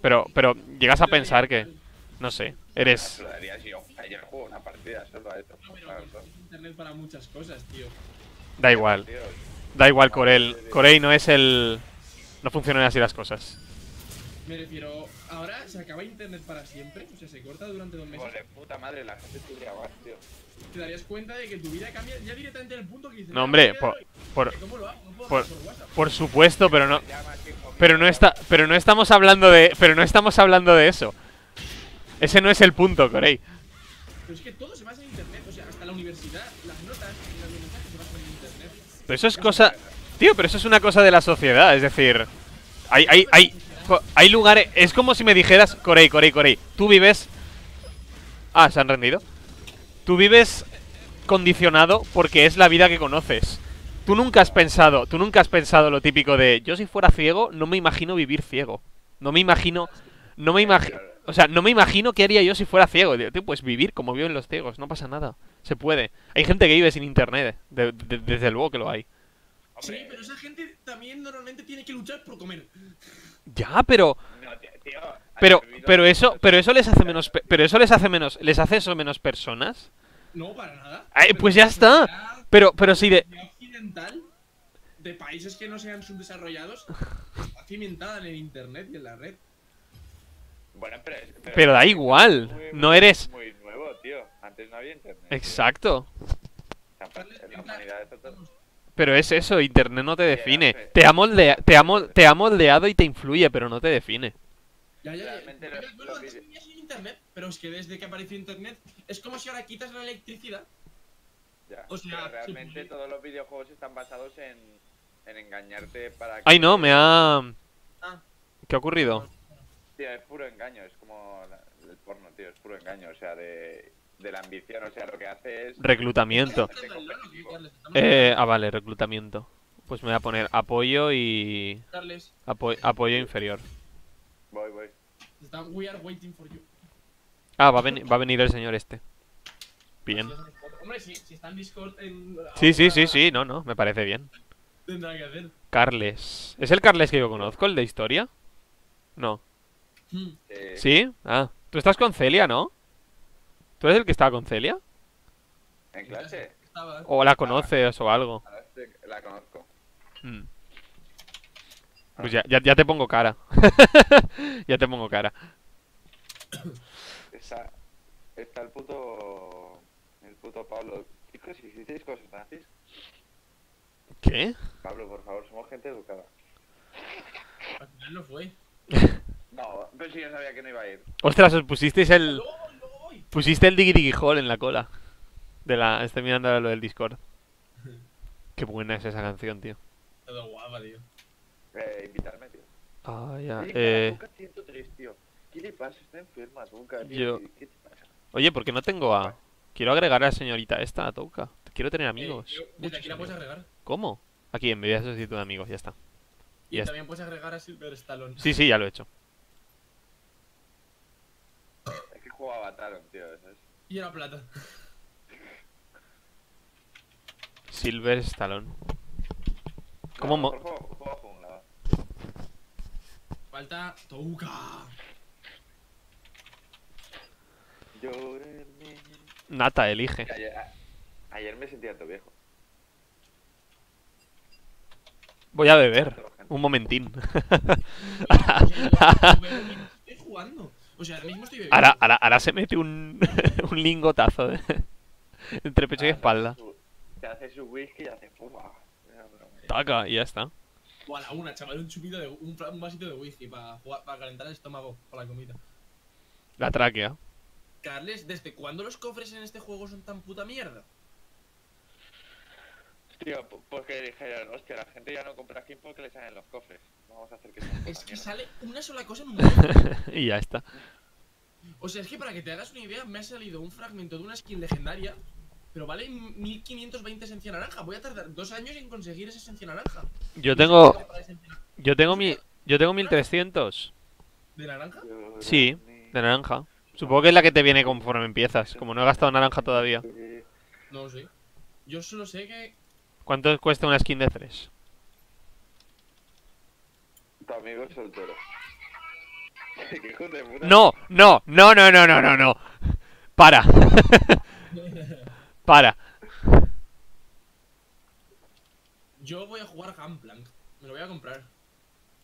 Pero, pero llegas a pensar que, no sé, eres... Da igual. Da igual, Corel. Corey no es el... No funcionan así las cosas. Me refiero, ahora se acaba internet para siempre, o sea, se corta durante dos meses. Joder, puta madre, la gente estudia más, tío. Te darías cuenta de que tu vida cambia ya directamente al punto que dices... No, hombre, por... por ¿cómo lo hago? No puedo por, hacer por, por supuesto, pero no... Pero no, está, pero no estamos hablando de... Pero no estamos hablando de eso. Ese no es el punto, Corey. Pero es que todo se basa en internet, o sea, hasta la universidad, las notas, las notas que se basan en internet. Pero eso es cosa... Tío, pero eso es una cosa de la sociedad, es decir... Hay... hay, hay... Hay lugares... Es como si me dijeras... Corey, Corey, Corey, tú vives... Ah, se han rendido. Tú vives condicionado porque es la vida que conoces. Tú nunca has pensado... Tú nunca has pensado lo típico de... Yo si fuera ciego, no me imagino vivir ciego. No me imagino... No me imagino... O sea, no me imagino qué haría yo si fuera ciego. Tío, pues vivir como viven los ciegos. No pasa nada. Se puede. Hay gente que vive sin internet. De, de, desde luego que lo hay. Sí, pero esa gente también normalmente tiene que luchar por comer. Ya, pero pero pero eso pero eso les hace menos pero eso les hace menos les hace eso menos personas. No, para nada. Ay, pues ya está. Pero pero si de occidental de países que no sean subdesarrollados está cimentada en el internet y en la red. Bueno, pero, pero, pero da igual, muy, no eres muy nuevo, tío. Antes no había internet. Exacto. Pero es eso, internet no te define. Te ha, moldea, te, ha mol, te ha moldeado y te influye, pero no te define. Ya, ya, ya. Bueno, antes vivías sin internet, pero es que desde que apareció internet es como si ahora quitas la electricidad. Ya, o sea, pero realmente se todos los videojuegos están basados en, en engañarte para que... Ay, no, me ha... Ah. ¿Qué ha ocurrido? Tío, es puro engaño, es como el porno, tío, es puro engaño, o sea, de... De la ambición, o sea, lo que hace es... Reclutamiento. Eh, ah, vale, reclutamiento. Pues me voy a poner apoyo y... Carles. Apo apoyo inferior. Voy, voy. We are waiting for you. Ah, va a, va a venir el señor este. Bien. Hombre, si, si está en Discord en... Sí, sí, sí, sí, no, no, me parece bien. Tendrá que hacer. Carles. ¿Es el Carles que yo conozco, el de historia? No. Hmm. Eh... ¿Sí? Ah. Tú estás con Celia, ¿no? ¿Tú eres el que estaba con Celia? ¿En clase? ¿O la conoces o algo? La conozco. Mm. Pues ya, ya, ya te pongo cara. Ya te pongo cara. Está, está el puto... El puto Pablo. Chicos, si hicisteis cosas nazis. ¿Qué? Pablo, por favor, somos gente educada. Al final no fue. No, pero si yo sabía que no iba a ir. Ostras, os pusisteis el... Pusiste el diggy hall en la cola. De la... Estoy mirando lo del Discord. Qué buena es esa canción, tío. Todo guapa, tío. Eh, invitarme, tío. Ah, ya. Eh... Touka ciento tres, tío. ¿Qué le pasa? Está enferma, Touka, tío. Yo... ¿Qué te pasa? Oye, ¿por qué no tengo a...? Quiero agregar a la señorita esta, a Touka. Quiero tener amigos. Eh, yo, desde aquí la puedes agregar. ¿Cómo? Aquí, en media solicitud de amigos, ya está. Y ya también está. Puedes agregar a Silver Stallone. Sí, sí, ya lo he hecho. Avataron, tío, ¿sabes? Y era plata. Silver Stallone. ¿Cómo no, mo juego, juego jungla. Falta Touka. Nata, elige. Ayer, a, ayer me sentía tanto viejo. Voy a beber. Un momentín. Estoy jugando. O sea, ahora mismo estoy bebiendo. Ahora, ahora, ahora se mete un, un lingotazo de, entre pecho ahora y espalda. Su, te hace su whisky y hace fuma. Touka, y ya está. O a la una, chaval, un chupito de un, un vasito de whisky para pa calentar el estómago para la comida. La tráquea. Carles, ¿desde cuándo los cofres en este juego son tan puta mierda? Tío, pues que dijeron, hostia, la gente ya no compra skin porque le salen los cofres. Vamos a hacer que... Es que sale una sola cosa en un mundo. Y ya está. O sea, es que para que te hagas una idea, me ha salido un fragmento de una skin legendaria, pero vale mil quinientos veinte esencia naranja. Voy a tardar dos años en conseguir esa esencia naranja. Yo tengo... Yo tengo mi... Yo tengo mil trescientos. ¿De naranja? Sí, de naranja. Supongo que es la que te viene conforme empiezas. Como no he gastado naranja todavía. No sé. Yo solo sé que... ¿Cuánto cuesta una skin de tres? Tu amigo es soltero. No, no, no, no, no, no, no, no. Para. Para. Yo voy a jugar Gunplank. Me lo voy a comprar.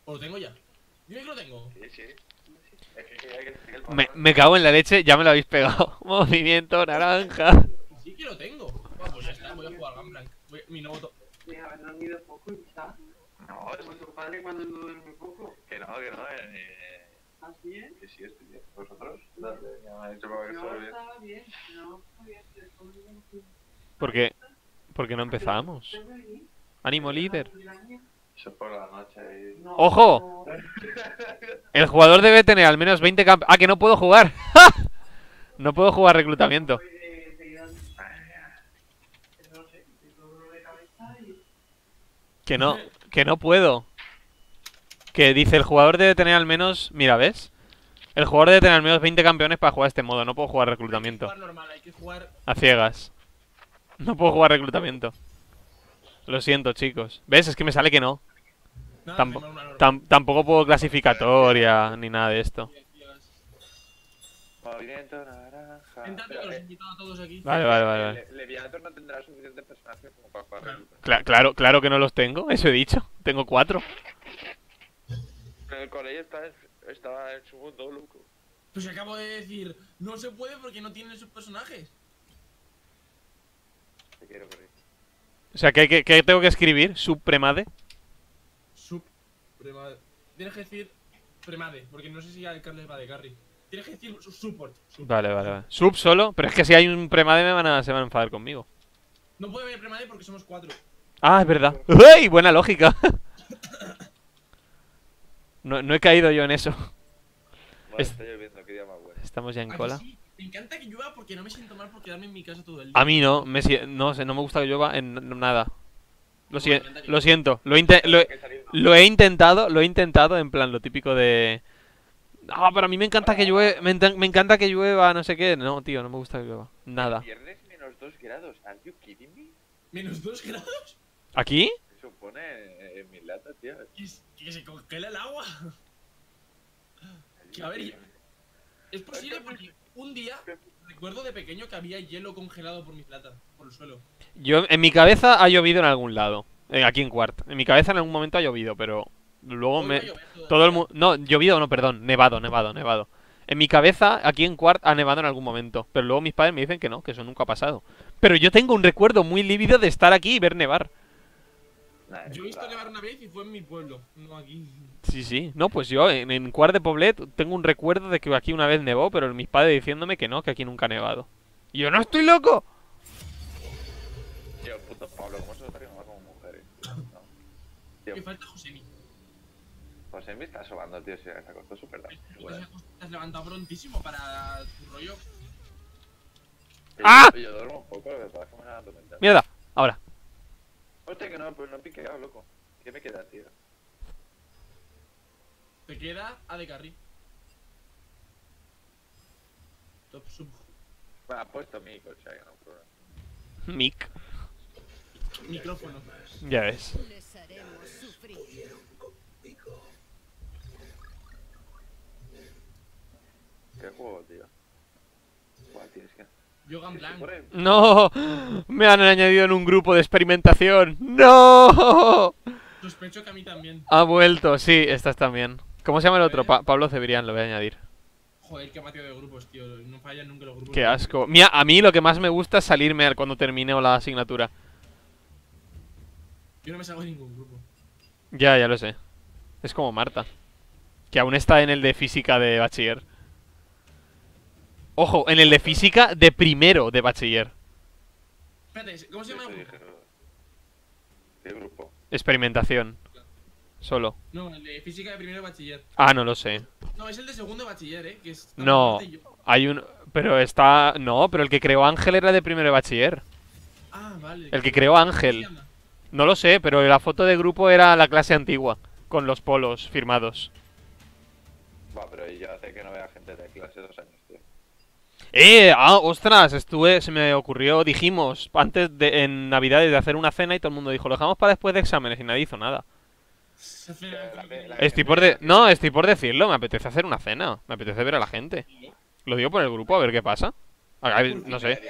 ¿O lo tengo ya? Dime que lo tengo. Sí, sí. Me, me cago en la leche, ya me lo habéis pegado. Movimiento naranja. Sí que lo tengo. Ah, pues ya está, voy a jugar Gunplank. Voy, mi no voto. Me habrán dormido poco y está. No, es vuestro padre cuando no duerme poco. Que no, que no, eh. ¿Así es? Que sí, estoy bien. ¿Vosotros? No, me han dicho para que estuviera bien. No, estaba bien. No, bien. ¿Por qué? ¿Por qué no empezamos? Ánimo, líder. Eso es por la noche. No. ¡Ojo! El jugador debe tener al menos veinte camp... ¡Ah, que no puedo jugar! No puedo jugar reclutamiento. Que no, que no puedo. Que dice, el jugador debe tener al menos... Mira, ¿ves? El jugador debe tener al menos veinte campeones para jugar este modo. No puedo jugar reclutamiento. Hay que jugar normal, hay que jugar... A ciegas. No puedo jugar reclutamiento. Lo siento, chicos. ¿Ves? Es que me sale que no. Nada, Tamp tam tampoco puedo clasificatoria ni nada de esto. Vale, vale, vale. Levillator no tendrá suficientes personajes como para jugar. Claro, claro, claro que no los tengo. Eso he dicho. Tengo cuatro. En el colegio estaba está en segundo, loco. Pues acabo de decir, no se puede porque no tienen sus personajes. Te quiero por ahí. O sea, ¿qué, qué, qué tengo que escribir? ¿Subpremade? Subpremade. Tienes que decir premade, porque no sé si el Carles va de carry. Tienes que decir support. Sub. Vale, vale, vale. Sub solo, pero es que si hay un premade me van a, se van a enfadar conmigo. No puede haber premade porque somos cuatro. Ah, es verdad. ¡Uy! Buena lógica. No, no he caído yo en eso. Vale, es... está lloviendo, qué día más bueno. Estamos ya en cola. Sí. Me encanta que llueva porque no me siento mal por quedarme en mi casa todo el día. A mí no, me, no, no me gusta que llueva en nada. Lo, si, lo siento, lo, lo, lo he intentado, lo he intentado en plan lo típico de... Ah, pero a mí me encanta que llueva, me, me encanta que llueva, no sé qué. No, tío, no me gusta que llueva. Nada. ¿Viernes menos dos grados? ¿Are you kidding me? ¿Menos dos grados? ¿Aquí? Se supone en mi lata, tío. Que, que se congela el agua. Que a ver, yo... es posible porque... Un día, recuerdo de pequeño que había hielo congelado por mi plata, por el suelo. Yo, en mi cabeza ha llovido en algún lado, aquí en Quart. En mi cabeza en algún momento ha llovido, pero luego me... Todo el mundo... No, llovido no, perdón, nevado, nevado, nevado. En mi cabeza, aquí en Quart, ha nevado en algún momento, pero luego mis padres me dicen que no, que eso nunca ha pasado. Pero yo tengo un recuerdo muy lívido de estar aquí y ver nevar. Yo he visto nevar una vez y fue en mi pueblo, no aquí. Sí, sí. No, pues yo en, en Quart de Poblet tengo un recuerdo de que aquí una vez nevó, pero mis padres diciéndome que no, que aquí nunca ha nevado. Y yo, ¡no estoy loco! Tío, puto Pablo, ¿cómo se está que como mujeres? Me falta Josemi. Josemi está sobando, tío, se acostó súper tarde. Te has levantado prontísimo para tu rollo. ¡Ah! Yo duermo un poco, lo que pasa es que me la han tormentado. ¡Mierda! Ahora. Hostia, que no, pues no he piqueado, loco. ¿Qué me queda, tío? Te queda A de carry. Top sub. Me ha puesto mic, o sea que no hay problema. Mic. Micrófono. Ya ves. Les haremos sufrir. ¿Qué juego, tío? ¿Cuál tienes que...? Yo Gunplank. ¡No! Me han añadido en un grupo de experimentación. ¡No! Sospecho que a mí también. Ha vuelto, sí, estás también. ¿Cómo se llama el otro? Pa Pablo Cebrián, lo voy a añadir. Joder, qué mateo de grupos, tío. No fallan nunca los grupos. Qué asco. Mira, a mí lo que más me gusta es salirme cuando termine la asignatura. Yo no me salgo de ningún grupo. Ya, ya lo sé. Es como Marta, que aún está en el de física de bachiller. Ojo, en el de física de primero de bachiller. Espérate, ¿cómo se llama el grupo? grupo? Experimentación. Solo. No, el de física de primero de bachiller. Ah, no lo sé. No, es el de segundo de bachiller, eh. Que está no, hay un... Pero está... No, pero el que creó Ángel era de primero de bachiller. Ah, vale. El que creó Ángel. No lo sé, pero la foto de grupo era la clase antigua. Con los polos firmados. Va, pero yo hace que no vea gente de clase dos años, tío. ¡Eh! ¡Ah, ostras! Estuve... Se me ocurrió... Dijimos antes de... En Navidades de hacer una cena y todo el mundo dijo, lo dejamos para después de exámenes y nadie hizo nada. Estoy por de... No, estoy por decirlo. Me apetece hacer una cena. Me apetece ver a la gente. Lo digo por el grupo, a ver qué pasa. A ver, no sé.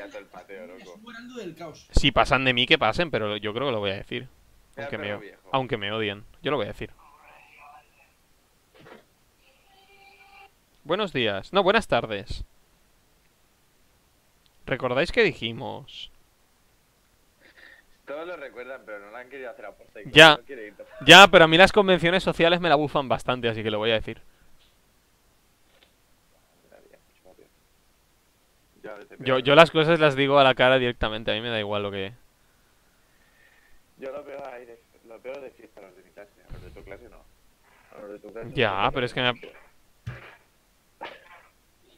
Si pasan de mí, que pasen, pero yo creo que lo voy a decir. Aunque me, aunque me odien. Yo lo voy a decir. Buenos días. No, buenas tardes. ¿Recordáis qué dijimos? Todos lo recuerdan, pero no la han querido hacer aporte. Ya, no ya, pero a mí las convenciones sociales me la bufan bastante, así que lo voy a decir. Yo, yo las cosas las digo a la cara directamente, a mí me da igual lo que... Yo lo peor de, lo peor de fiesta, los de mi clase, los de tu clase no. Los de tu clase ya, no, pero es que me...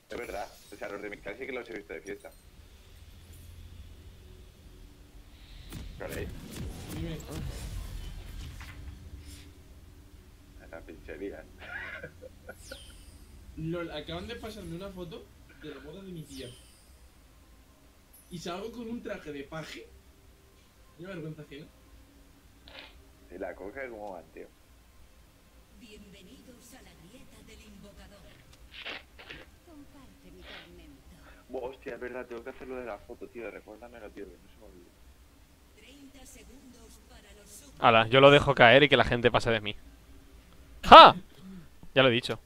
Es verdad, o sea, los de mi clase sí que los he visto de fiesta. La pinchería. Lol, acaban de pasarme una foto de la boda de mi tía. Y salgo con un traje de paje. Qué vergüenza ajena. Se la coge como van, tío. Bienvenidos a la grieta del invocador. Comparte mi tormento. Oh, hostia, es verdad, tengo que hacer lo de la foto, tío. Recuérdamelo, tío, que no se me olvide. Hala, yo lo dejo caer y que la gente pase de mí. ¡Ja! Ya lo he dicho.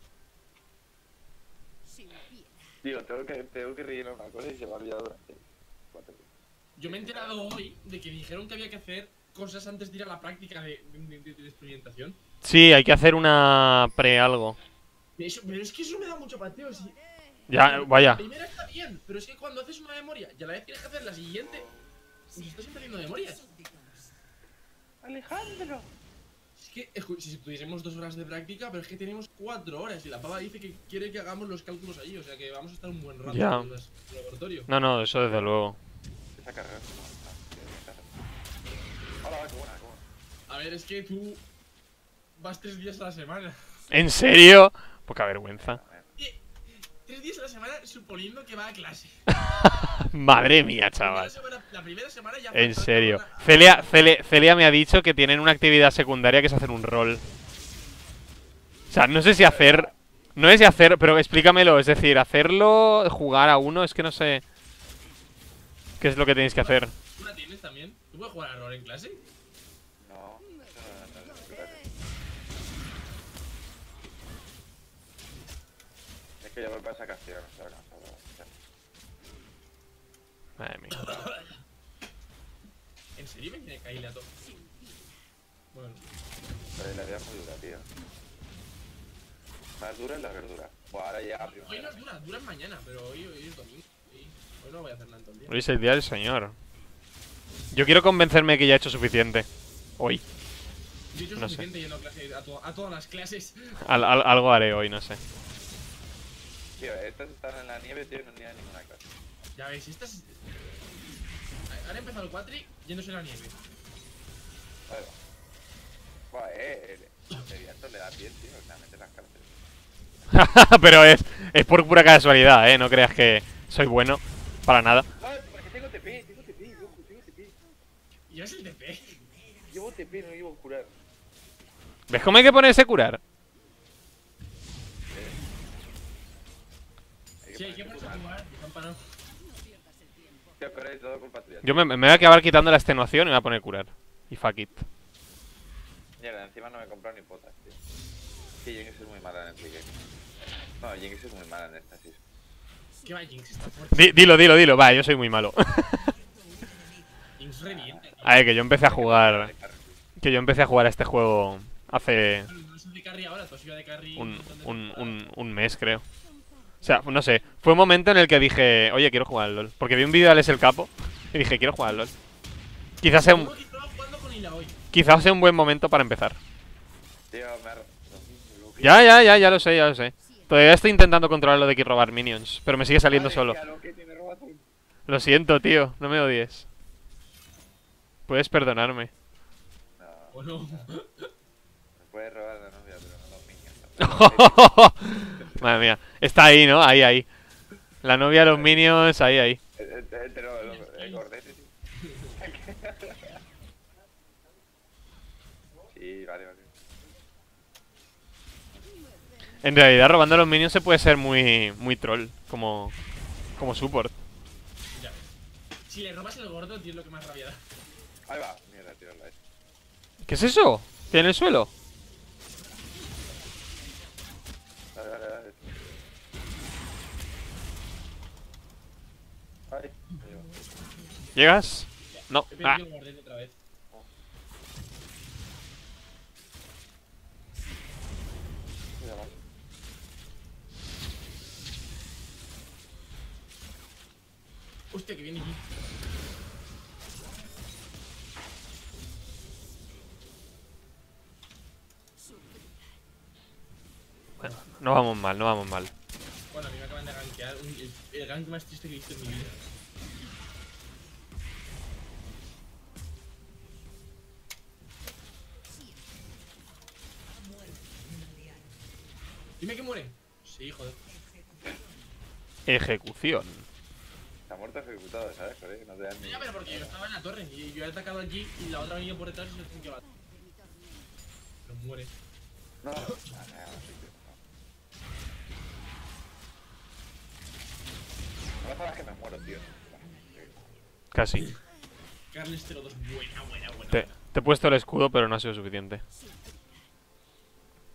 Tío, tengo que, tengo que rellenar una cosa y se me ha olvidado durante cuatro días. Yo me he enterado hoy de que dijeron que había que hacer cosas antes de ir a la práctica de, de, de, de experimentación. Sí, hay que hacer una pre-algo. Pero es que eso me da mucho pateo. Si... Ya, vaya. La primera está bien, pero es que cuando haces una memoria y a la vez tienes que hacer la siguiente... ¿Me estás haciendo memorias? Alejandro. Es que si tuviésemos dos horas de práctica, pero es que tenemos cuatro horas y la pava dice que quiere que hagamos los cálculos allí, o sea que vamos a estar un buen rato ya. En el laboratorio. No, no, eso desde luego. A ver, es que tú vas tres días a la semana. ¿En serio? Poca vergüenza. Tres días a la semana suponiendo que va a clase. Madre mía, chaval. La primera semana, la primera semana ya. En serio. Una... Celia, Celia, Celia me ha dicho que tienen una actividad secundaria que es hacer un rol. O sea, no sé si hacer. No sé si hacer, pero explícamelo. Es decir, hacerlo, jugar a uno, es que no sé. ¿Qué es lo que tenéis que hacer? ¿Tú la tienes también? ¿Tú puedes jugar a rol en clase? No. Que ya me pasa casi, no sé, no sé, no sé. Madre mía. ¿En serio me tiene que caer la tos? Bueno. Pero la vida es muy dura, tío. Más dura es la verdura. Pues ahora ya. Hoy primera. No es dura, dura es mañana, pero hoy, hoy es domingo. Hoy, hoy no voy a hacer nada todo el día. Hoy es el día del señor. Yo quiero convencerme que ya he hecho suficiente. Hoy. Yo he hecho no suficiente sé. Yendo a, clase, a, to a todas las clases. Al, al, algo haré hoy, no sé. Tío, estas están en la nieve, tío, no tienen ninguna clase. Ya veis, estas... Han empezado el cuatri yéndose a la nieve. Vale. Buah, eh, el le da bien, tío, o sea, mete las cárceles. Pero es, es por pura casualidad, eh, no creas que soy bueno, para nada. No, porque tengo T P, tengo T P, yo tengo T P. ¿Y es el T P? Llevo T P, no llevo curar. ¿Ves cómo hay que ponerse a curar? Yo me, me voy a acabar quitando la extenuación y me voy a poner a curar. Y fuck it. Mierda, encima no me he comprado ni potas, tío. Que Jinx es muy mala en el pique. No, Jinx es muy mala en esta, sí. ¿Qué va, Jinx? D dilo, dilo, dilo. Va, yo soy muy malo. Jinx revienta. A ver, que yo empecé a jugar... Que yo empecé a jugar a este juego hace... Un, un, un, un mes, creo. O sea, no sé, fue un momento en el que dije, oye, quiero jugar al LOL. Porque vi un vídeo de Alex el Capo y dije, quiero jugar al LOL. Quizás sea un... Quizás sea un buen momento para empezar. Tío, me... Ya, ya, ya, ya lo sé, ya lo sé. Todavía estoy intentando controlar lo de que robar minions, pero me sigue saliendo Madre solo. Tía, lo, que te me roba tú. Lo siento, tío, no me odies. Puedes perdonarme. No. Oh, no. Me puedes robar la novia, pero no los minions. No. Madre mía, está ahí, ¿no? Ahí, ahí. La novia, los minions, ahí, ahí. El gordete, tío. Sí, vale, vale. En realidad robando a los minions se puede ser muy muy troll, como como support. Ya. Si le robas el gordo, tío, es lo que más rabia da. Ahí va, mierda, tío, la... ¿Qué es eso? ¿Tiene el suelo? Dale, dale, dale. Ay, ¿llegas? Ya. No. He perdido el gordete otra vez. Hostia, que viene aquí. Bueno, no vamos mal, no vamos mal. Bueno, a mí me acaban de gankear el, el gank más triste que he visto en mi vida. Dime que muere. Sí, joder. Ejecución. Está muerto ejecutado, ¿sabes? Corey, no te dan ni... Ya, pero porque yo estaba en la torre y yo he atacado aquí y la otra venía por detrás y se tiene que batir. Pero muere. No, no, no, no, no. No es que me muero, tío. Casi. Carles cero dos, buena, buena, buena. Te, te he puesto el escudo, pero no ha sido suficiente.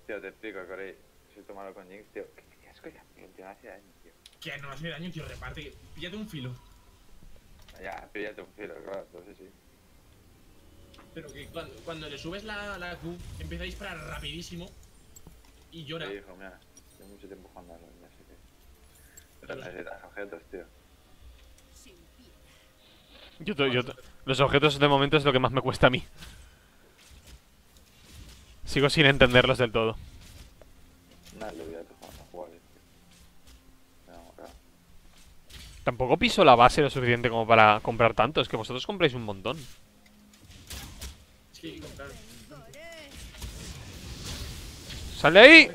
Tío, te explico, Corey. Soy tu malo con Jinx, tío. ¿Qué tenías con Jinx? Te va a hacer daño, tío. Que no hace daño, tío, reparte. Píllate un filo. Ya, píllate un filo, claro, entonces sí. Pero que cuando, cuando le subes la, la Q, empieza a disparar rapidísimo y llora. Sí, hijo, mira, llevo mucho tiempo jugando a los niños, así que... Pero necesitas objetos, tío. Yo, yo, yo, los objetos de momento es lo que más me cuesta a mí. Sigo sin entenderlos del todo. Nada, lo voy a tomar. Tampoco piso la base lo suficiente como para comprar tanto. Es que vosotros compráis un montón. Sí, comprar. ¡Sal de ahí!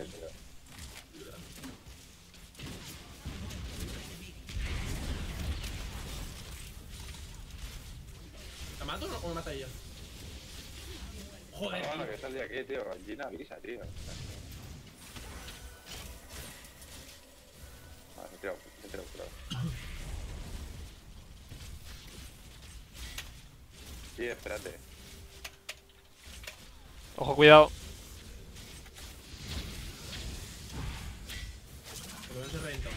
¿La mato o me mata ella? Joder. No, que sal de aquí, tío. Gallina avisa, tío. Vale, me tiro, me tiro, claro. Sí, espérate. Ojo, cuidado. Por lo menos he reventado.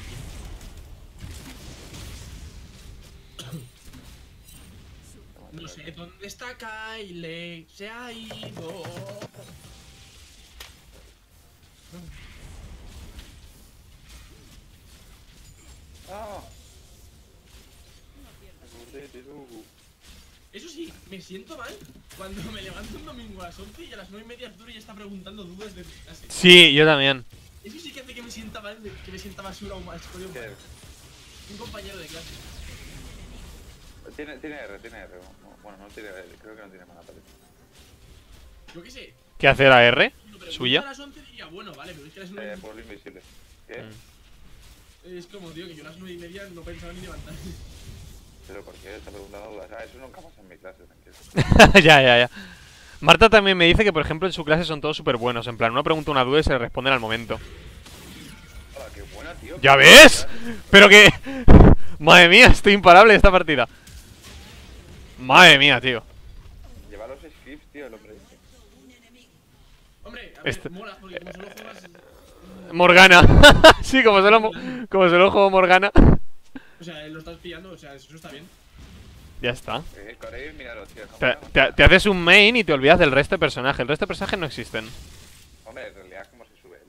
No sé dónde está Kyle. Se ha ido. Ah. Eso sí, me siento mal cuando me levanto un domingo a las once y a las nueve y media Arturo ya está preguntando dudas de clase. Sí, yo también. Eso sí que hace que me sienta mal, que me sienta basura o más. Un compañero de clase. Tiene, tiene R, tiene R. Bueno, no tiene R, creo que no tiene mala paleta. Yo qué sé. ¿Qué hace la R? No, ¿suya? A las once diría, bueno, vale, pero es que a las nueve... Eh, por lo invisible. ¿Qué? Mm. Es como, tío, que yo a las nueve y media no pensaba ni levantarme. Pero porque está preguntando dudas. Ah, eso nunca pasa en mi clase, tranquilo. Ya, ya, ya. Marta también me dice que, por ejemplo, en su clase son todos súper buenos. En plan, uno pregunta una duda y se le responden al momento. Ah, qué buena, tío. ¡Ya ves! Pero que... Madre mía, estoy imparable esta partida. Madre mía, tío. Lleva los skips, tío, el hombre. Hombre, a ver, este... mola, porque como solo juegas... Morgana. Sí, como se lo, como se lo juego Morgana. O sea, lo estás pillando, o sea, eso está bien. Ya está. Te, te, te haces un main y te olvidas del resto de personajes. El resto de personajes no existen. Hombre, en realidad es como se sube.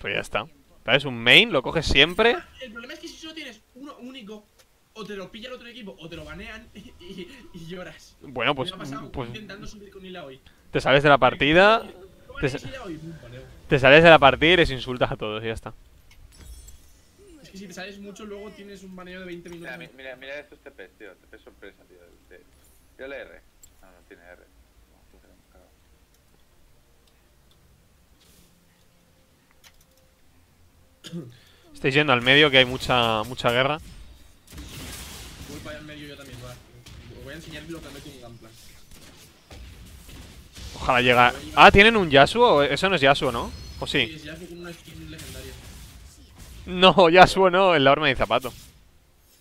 Pues ya está. Te haces un main, lo coges siempre. El problema es que si solo tienes uno único, o te lo pilla el otro equipo, o te lo banean y, y lloras. Bueno, pues... Me ha pasado pues... intentando subir con Hila hoy. Te sales de la partida. Te, te sales de la partida y les insultas a todos y ya está. Es que si te sales mucho, luego tienes un baneo de veinte minutos. Mira, mira, mira estos T Pes, tío. T P sorpresa, tío. Yo le R. No, no tiene R. Estáis yendo al medio, que hay mucha mucha guerra. Voy para allá al medio yo también, va. Os voy a enseñar lo que meto en Gunplan. Ojalá llega. Ah, ¿tienen un Yasuo? Eso no es Yasuo, ¿no? ¿O sí? Sí, es Yasuo con una skin legendaria. No, Yasuo no, es la horma de zapato.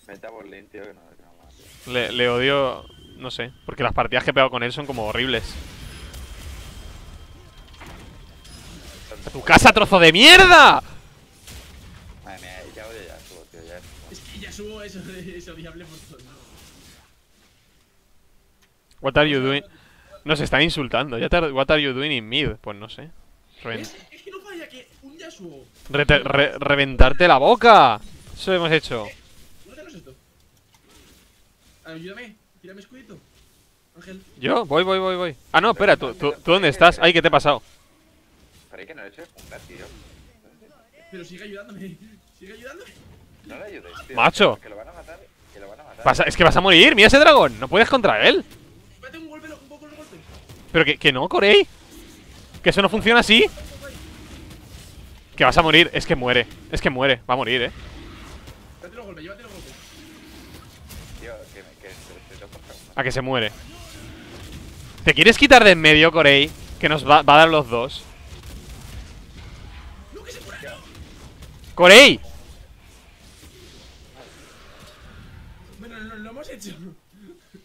Meta por lane, tío, que no, que no va, tío. Le, le odio, no sé, porque las partidas que he pegado con él son como horribles. ¡A tu casa, trozo de mierda! Eso es odiable por todo. What are you doing? Nos están insultando. What are you doing in mid? Pues no sé. Revent... Es, es que no falla que un Yasuo. Re re reventarte la boca. Eso hemos hecho. ¿Eh? ¿No tenemos esto? Ayúdame. Tírame escudito. Ángel. Yo voy, voy, voy, voy. Ah, no, espera. ¿Tú, tú, ¿tú dónde estás? Ay, que te he pasado. Parece que no he hecho un tío. Pero sigue ayudándome. Sigue ayudándome. No le ayudes, tío. Macho. Que lo van a matar, que lo van a matar. Vas a, es que vas a morir, mira ese dragón. No puedes contra él. Vete un golpe, un poco un golpe. Pero que, que no, Corey. Que eso no funciona así. Que vas a morir. Es que muere. Es que muere. Va a morir, eh. Llévate los golpes, llévate los golpes. Tío, que me, que se, se toca. A que se muere. ¿Te quieres quitar de en medio, Corey? Que nos va, va a dar los dos. No, que se muere. Corey.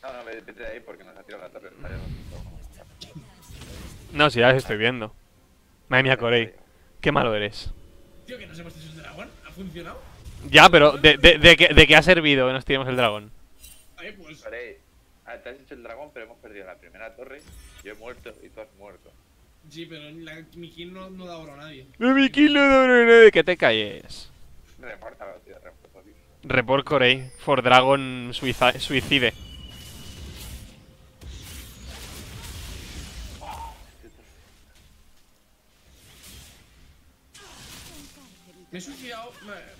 No, no, vete de ahí porque nos ha tirado la torre. No, si ya les estoy viendo. Madre mía, Corey. Qué malo eres. Tío, que nos hemos tirado el dragón. ¿Ha funcionado? Ya, pero ¿de, de, de, que, de que ha servido que nos tiremos el dragón? Ay, pues. Corey, te has hecho el dragón, pero hemos perdido la primera torre. Yo he muerto y tú has muerto. Sí, pero la, mi kill no, no da oro a nadie. Mi kill no da oro a nadie. Que te calles. Repórtalo, tío, repórtalo. Report Corey for Dragon Suicide. Me he suicidado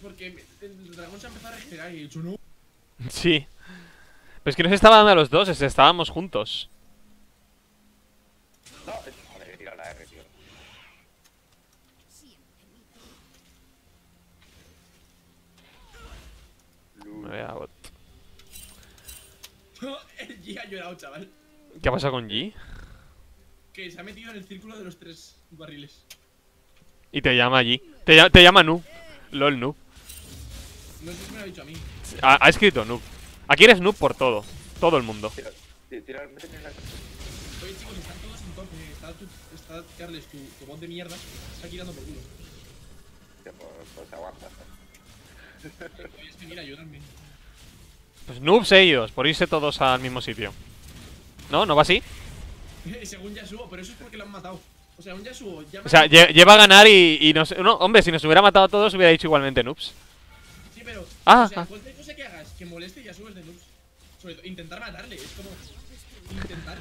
porque el dragón se ha empezado a regenerar y he dicho no. Sí. Pero es que no se estaba dando a los dos, estábamos juntos. No, no le he tirado la R, tío. Me voy a bot. El G ha llorado, chaval. ¿Qué ha pasado con G? Que se ha metido en el círculo de los tres barriles. Y te llama G. Te, te llama Noob. LOL Noob. No sé si me lo ha dicho a mí. Ha, ha escrito Noob. Aquí eres Noob por todo. Todo el mundo. Tira, tira, métete en la... Oye, chicos, están todos en tope. Está, tu, está Carles, tu, tu bot de mierda. Está girando por culo. Tío, pues aguanta. Pues noobs ellos, por irse todos al mismo sitio. ¿No? ¿No va así? Según Yasuo, pero eso es porque lo han matado. O sea, un Yasuo ya... O sea, lleva a ganar y, y no sé... No, hombre, si nos hubiera matado a todos hubiera dicho igualmente noobs. Sí, pero... Ah, o sea, cualquier cosa que hagas que moleste Yasuo es de noobs. Sobre todo, intentar matarle, es como... Intentar...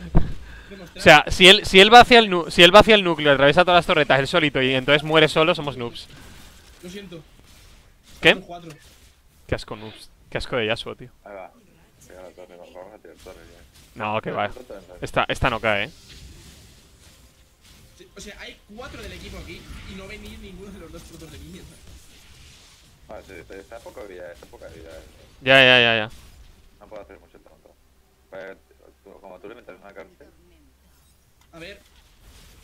demostrar. O sea, si él, si, él va hacia el nu si él va hacia el núcleo, atraviesa todas las torretas, él solito, y entonces muere solo, somos noobs. Lo siento. ¿Qué? Qué asco, noobs. Qué asco de Yasuo, tío. Ahí va. Pega la torre, vamos a tirar torre ya. No, que va. Esta, esta no cae, eh. O sea, hay cuatro del equipo aquí y no venís ninguno de los dos frutos de mierda. Vale, está poca vida, está poca vida. Ya, ya, ya, ya. No puedo hacer mucho tonto. Como tú le metes una cárcel. A ver.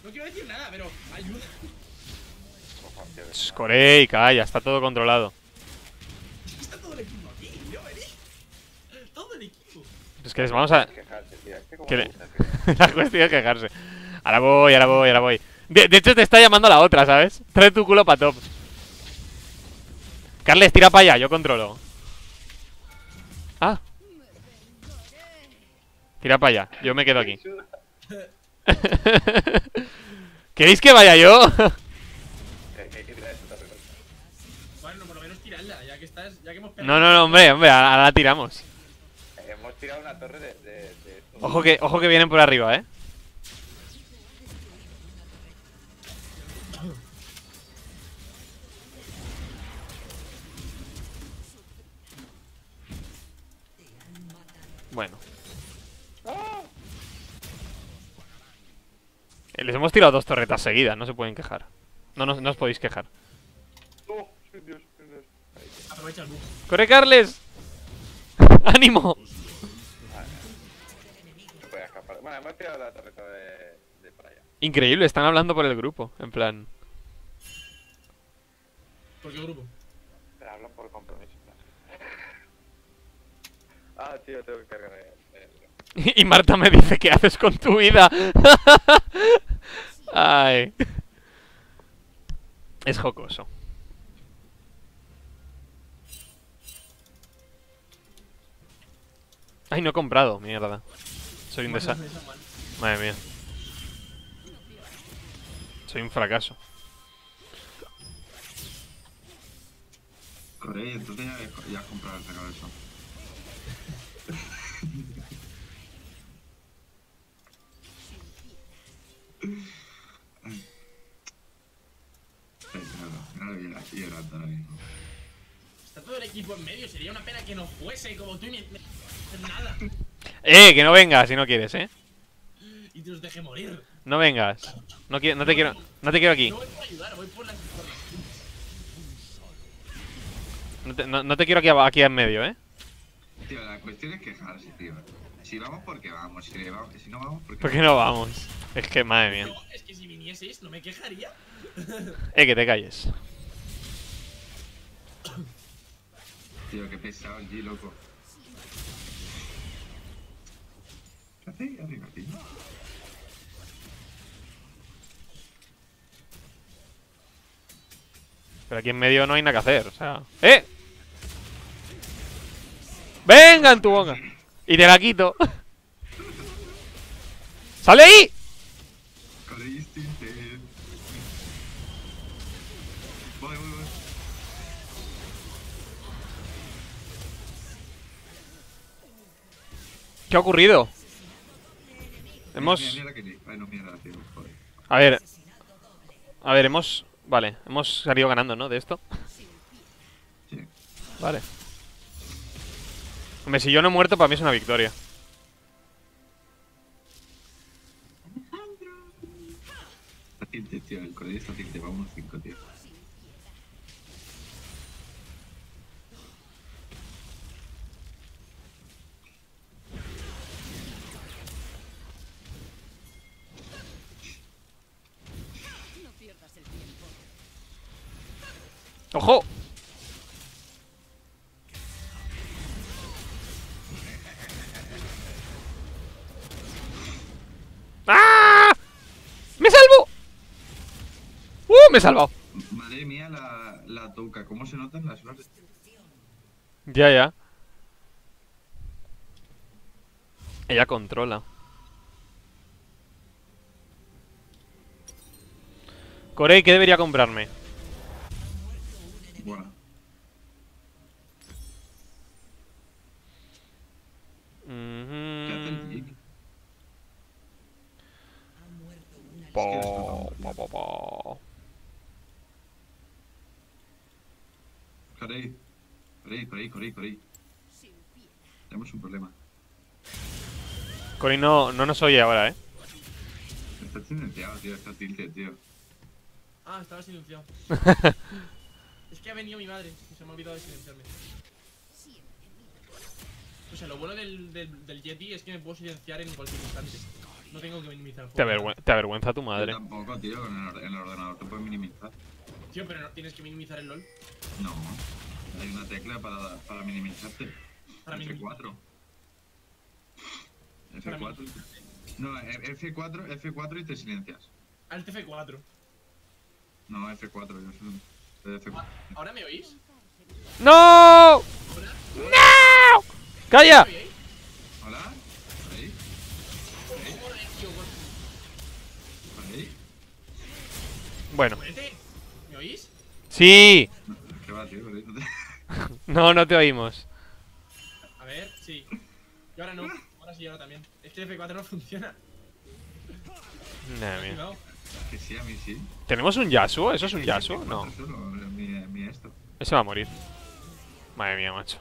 No quiero decir nada, pero ayuda. Corey, calla, está todo controlado. Está todo el equipo aquí, yo vení. Todo el equipo. Es que les vamos a... La cuestión es quejarse. Ahora voy, ahora voy, ahora voy. De, de hecho te está llamando la otra, ¿sabes? Trae tu culo para top. Carles, tira para allá, yo controlo. Ah. Tira para allá, yo me quedo aquí. ¿Queréis que vaya yo? No, no, no, hombre, hombre, ahora la tiramos. Hemos tirado una torre de... de, de... Ojo, que, ojo que vienen por arriba, eh. Bueno. Les hemos tirado dos torretas seguidas, no se pueden quejar. No, no, no os podéis quejar. No, soy Dios. Aprovecha el bug. ¡Corre, Carles! ¡Ánimo! No voy a escapar. Bueno, hemos tirado la torreta de, de para allá. Increíble, están hablando por el grupo, en plan. ¿Por qué grupo? Pero hablan por compromiso. Ah, tío, tengo que cargar el... Y Marta me dice, ¿qué haces con tu vida? Ay. Es jocoso. Ay, no he comprado, mierda. Soy un desastre. Madre mía. Soy un fracaso. Corre, entonces ya, ya has comprado el sacado eso. Está todo el equipo en medio, sería una pena que no fuese como tú ni nada. Eh, que no vengas si no quieres, eh. Y te los deje morir. No vengas. No, no te quiero. No te quiero aquí. No voy por ayudar, voy por las informaciones. No, no te quiero aquí, aquí en medio, eh. Tío, la cuestión es quejarse, tío. Si vamos, porque vamos. Si, vamos, si no vamos, porque ¿por qué no vamos? Es que, madre mía. No, es que si vinieseis, no me quejaría. Eh, que te calles. Tío, qué pesado el G, loco. ¿Qué haces arriba, tío? Pero aquí en medio no hay nada que hacer, o sea. ¡Eh! ¡Venga en tu boca! Y te la quito. ¡Sale ahí! ¿Qué ha ocurrido? Hemos... A ver... A ver, hemos... Vale, hemos salido ganando, ¿no? De esto. Vale. Hombre, si yo no he muerto, para mí es una victoria. Está tinte, tío. El Corey está tinte. Vamos cinco, tío. No pierdas el tiempo. ¡Ojo! Me he salvado. Madre mía, la, la Touka. ¿Cómo se notan las horas? Ya, ya. Ella controla. Corey, ¿qué debería comprarme? Bueno. Mm-hmm. Po, po, po, po. Corey, Corey, Corey, Corey, Corey. Tenemos un problema. Corey no, no nos oye ahora, eh. Está silenciado, tío, está tilted, tío. Ah, estaba silenciado. Es que ha venido mi madre, se me ha olvidado de silenciarme. O sea, lo bueno del, del, del Yeti es que me puedo silenciar en cualquier instante. No tengo que minimizar el juego. Te, avergüen te avergüenza tu madre. Yo tampoco, tío, en el, en el ordenador te puedes minimizar. Tío, pero no tienes que minimizar el LOL. No, hay una tecla para, para minimizarte. Para F cuatro. Para F cuatro. No, F cuatro, F cuatro y te silencias. Al F cuatro. No, F cuatro, yo soy F cuatro. ¿Ahora me oís? ¡No! ¿Hola? ¡No! ¡Calla! ¿Me oís? ¿Hola? ¿Ahí? ¿Ahí? ¿Ahí? Bueno. ¿Me oís? Sí. No, no te oímos. A ver, sí. Y ahora no. Ahora sí, ahora también. Es que F cuatro no funciona. Nah, mía. Que sí, a mí sí. ¿Tenemos un Yasuo? ¿Eso es un Yasuo? No. Ese va a morir. Madre mía, macho.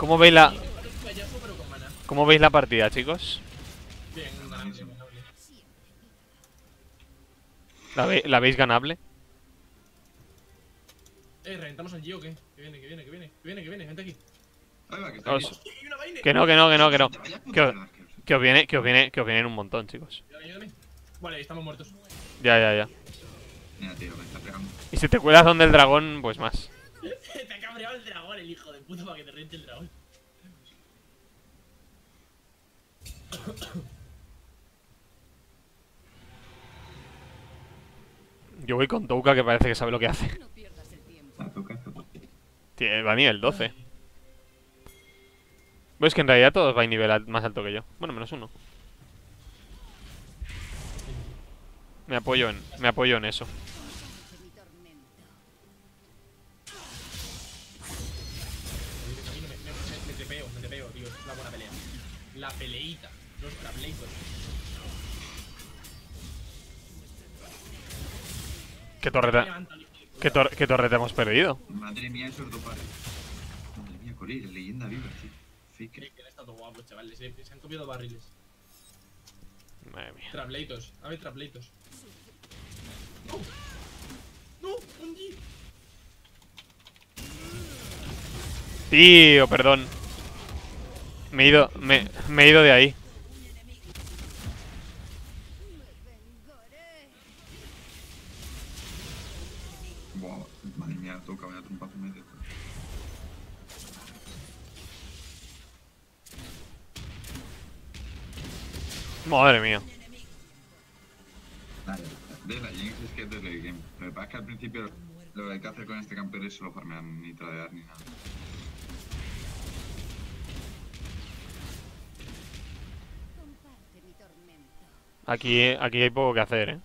¿Cómo veis la... ¿Cómo veis la partida, chicos? Bien, ¿La, ve... ¿La veis ganable? Eh, ¿reventamos al G o qué? Que viene, que viene, que viene, que viene, que viene, gente aquí. Va, que, está os... aquí. Que no, que no, que no, que no. Que os, que os viene, que os viene, que os vienen un montón, chicos. Ayúdame. Vale, estamos muertos. Ya, ya, ya. Mira, tío, me está pegando. Y si te cuelas donde el dragón, pues más. Te ha cabreado el dragón, el hijo de puta, para que te rente el dragón. Yo voy con Touka, que parece que sabe lo que hace. Tiene, va a nivel doce. Pues que en realidad todos va a nivel al, más alto que yo. Bueno, menos uno. Me apoyo en, me apoyo en eso. Me tepeo, me tepeo, tío. Es una buena pelea. La peleita. Los trapleitos. ¿Qué torreta? ¿Qué, tor ¿Qué torreta hemos perdido? Madre mía, esos dos pares. Madre mía, Corey, leyenda viva, tío. Fake. Han estado guapos, chavales. Se, se han comido barriles. Madre mía. Trapleitos, a ver, trapleitos. ¡No! ¡No! ¡Un G! Tío, perdón. Me he ido, me, me he ido de ahí. Madre mía. De la Jinx es que es de Levia Games. Lo que pasa es que al principio lo que hay que hacer con este campeón es solo farmear, ni tradear ni nada. Aquí, aquí hay poco que hacer, eh.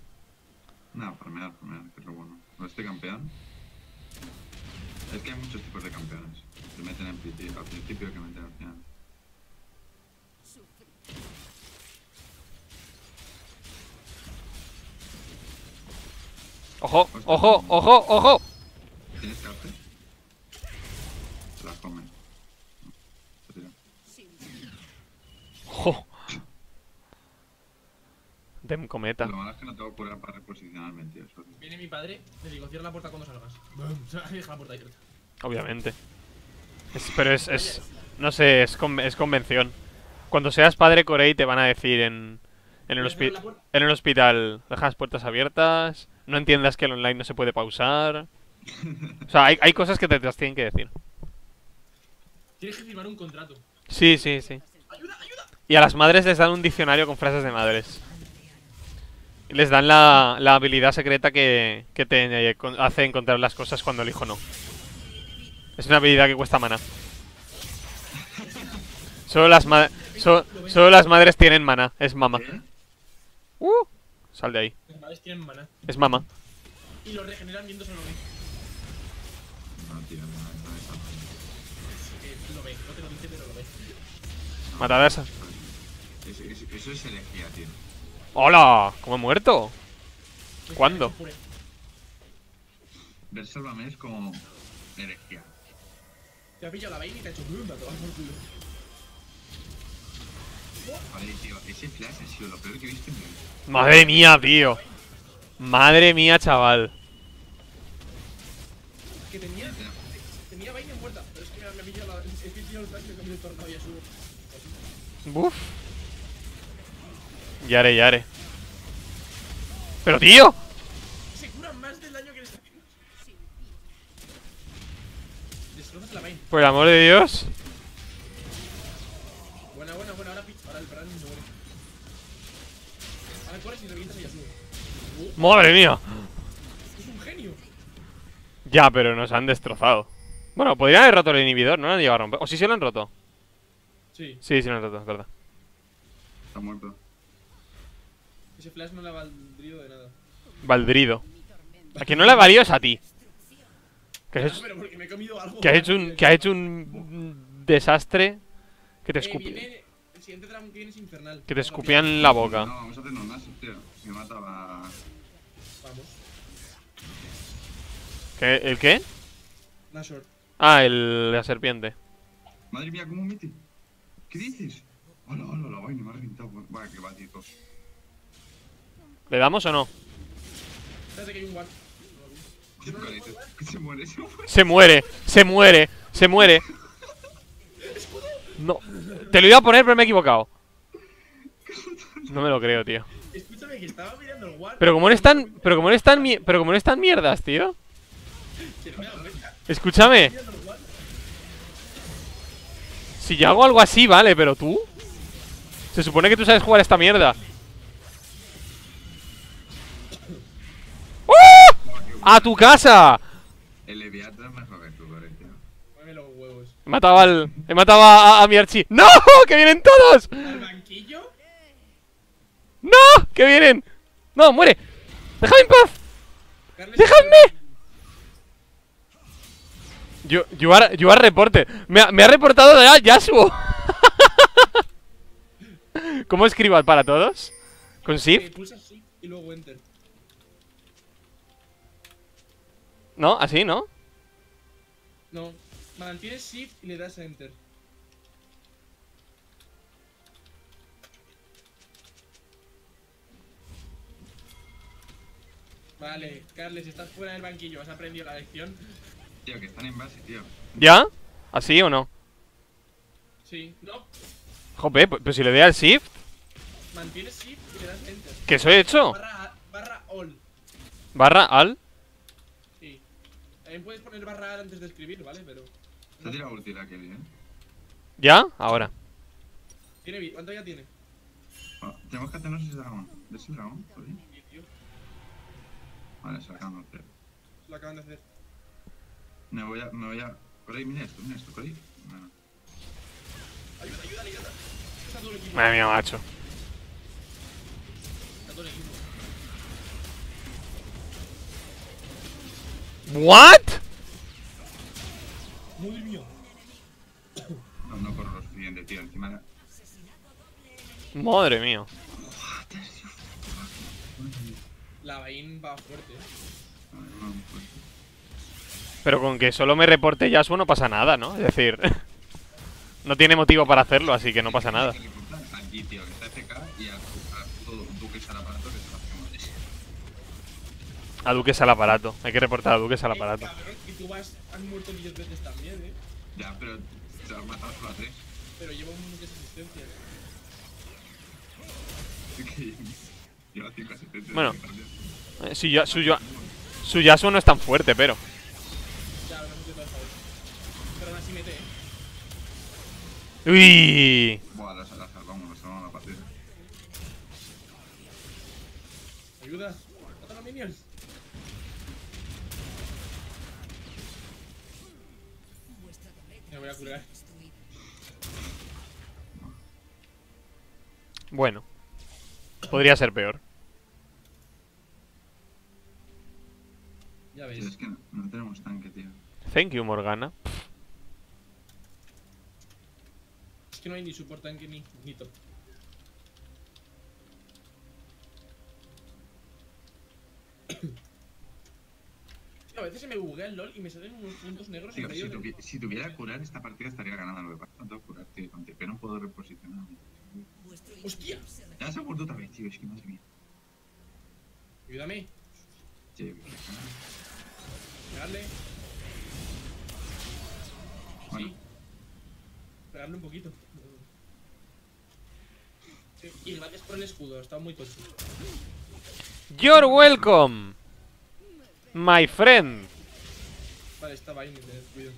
No, farmear, farmear, que es lo bueno. Con este campeón. Es que hay muchos tipos de campeones. Que meten al principio, al principio que meten al final. ¡Ojo! ¡Ojo! ¡Ojo! ¡Ojo! ¿Tienes carte? La come. ¡Ojo! Dem cometa. Lo malo es que no tengo cuerda para reposicionarme, tío. Viene mi padre, le digo, cierra la puerta cuando salgas. Deja la puerta abierta. Obviamente. Es, pero es, es... No sé, es, con, es convención. Cuando seas padre, Corey, te van a decir en... En el, hospi en el hospital, deja las puertas abiertas... No entiendas que el online no se puede pausar. O sea, hay, hay cosas que te las tienen que decir. Tienes que firmar un contrato. Sí, sí, sí. ¡Ayuda, ayuda! Y a las madres les dan un diccionario con frases de madres. Les dan la, la habilidad secreta que, que te hace encontrar las cosas cuando el hijo no. Es una habilidad que cuesta maná. Solo las, ma so solo las madres tienen maná. Es mama. Uh, sal de ahí. Tienen mana. Es mamá. Y lo regeneran viendo solo ve. No tiene mana, no lo ve, no te lo dice, pero lo ve. Matada esa. Eso, eso, eso es energía, tío. ¡Hola! ¿Cómo he muerto? ¿Cuándo? Ver Sálvame es como energía. Te ha pillado la vaina y te ha hecho plumba, te vas por culo. Vale, tío, ese flash ha sido lo peor que he visto en mi vida. Madre mía, tío. Madre mía, chaval. Que tenía, tenía vaina muerta, pero es que me ha pillado la... Es que tío, el flash me cambió el tornado y a su... Buf. Yare, yare. Pero, tío. Se curan más del daño que les está haciendo. Destrozas la vaina. Por el amor de Dios. Buena, buena, buena. Ahora, ahora el Brand no muere. Ahora corres y revientas a Yasuo. ¡Madre mía! ¡Es un genio! Ya, pero nos han destrozado. Bueno, podrían haber roto el inhibidor, no lo han llegado a romper. ¿O sí se lo han roto? Sí. Sí, sí lo han roto, es verdad. Está muerto. Ese flash no le ha valdrido de nada. Valdrido. A quien no le ha valido es a ti. Que has hecho, pero porque me he comido algo. Que has hecho un, que has hecho un desastre. Que te escupían. Eh, el siguiente dragón que viene es infernal. Que te escupían en la boca. No, vamos a hacer nomás, tío. Me mataba. Vamos. ¿Qué, ¿El qué? Nashor. Ah, el, la serpiente. Madre mía, ¿cómo mete? ¿Qué dices? Hola, hola, hola, vaina, me ha reventado. Vaya, que va, tío. ¿Le damos o no? Espérate que hay un ward. Se muere, se muere. Se muere, se muere, se muere. No. Te lo iba a poner, pero me he equivocado. No me lo creo, tío. Escúchame, que estaba mirando el ward. Pero como no están. Pero como no están. Pero como no están mierdas, tío. Escúchame. Si yo hago algo así, vale, pero tú. Se supone que tú sabes jugar esta mierda. ¡Oh! ¡A tu casa! El Levillator es mejor que tú, Corey. Mueve los huevos. He matado al. He matado a, a, a mi archi. ¡No! ¡Que vienen todos! ¿Al banquillo? ¡No! ¡Que vienen! ¡No, muere! ¡Déjame en paz! Carles, ¡Dejadme! You, you are, you are reported. Me ha, me ha reportado de ah, Yasuo. ¿Cómo escribo para todos? ¿Con shift? Pulsa shift y luego enter. No, así, ¿no? No, mantienes shift y le das a enter. Vale, Carles, estás fuera del banquillo. Has aprendido la lección. Tío, que están en base, tío. ¿Ya? ¿Así o no? Sí, no. Jope, pero si le doy al shift. Mantienes shift y le das enter. ¿Qué eso he hecho? Barra, barra all. ¿Barra al? Sí. También puedes poner barra al antes de escribir, ¿vale? Pero. Se ha tirado ulti la Kelly, ¿eh? ¿Ya? Ahora. ¿Tiene, ¿Cuánto ya tiene? Bueno, tenemos que hacernos ese dragón. ¿De ese dragón? Sí, vale, se lo acaban de hacer. Se lo acaban de hacer. Me voy a, me voy a... Corey, mira esto, mira esto, Corey. Bueno. Ayuda, ayuda, ayuda. Está todo el equipo. Madre mía, macho. Está todo el equipo. ¿What? Madre mía. No, no corro lo suficiente, tío, encima la... Madre mía. La vain va fuerte. A ver, va muy fuerte. Pero con que solo me reporte Yasuo no pasa nada, ¿no? Es decir, no tiene motivo para hacerlo, así que no pasa nada. Aquí, tío, que está F K y a Duques al aparato, que se lo hacemos. A Duques al aparato, hay que reportar a Duques al aparato. Y tú vas, han muerto diez veces también, ¿eh? Ya, pero se han matado solo a tres. Pero llevo muchas asistencias. Lleva cinco asistencias. Bueno, su Yasuo, su Yasuo no es tan fuerte, pero... Uy. Buah, la salvamos, la salvamos la partida. ¿Ayudas? ¡Mata a los minions! Me voy a curar. Bueno, podría ser peor. Ya veis. Es que no, no tenemos tanque, tío. Thank you, Morgana. Que no hay ni support tanque ni, ni top. A veces se me buguea el LOL y me salen unos puntos negros. Tío, en medio si, tuvi si tuviera curar esta partida estaría ganada. Lo que pasa no tengo que curar, tío, pero no puedo reposicionarme. ¡Hostia! Ya se ha muerto otra vez, tío, es que madre mía. Ayúdame. Sí, pegarle. Bueno. Sí. Pegarle un poquito. Y gracias por el escudo, está muy cool. You're welcome, my friend. Vale, estaba ahí, me descuido.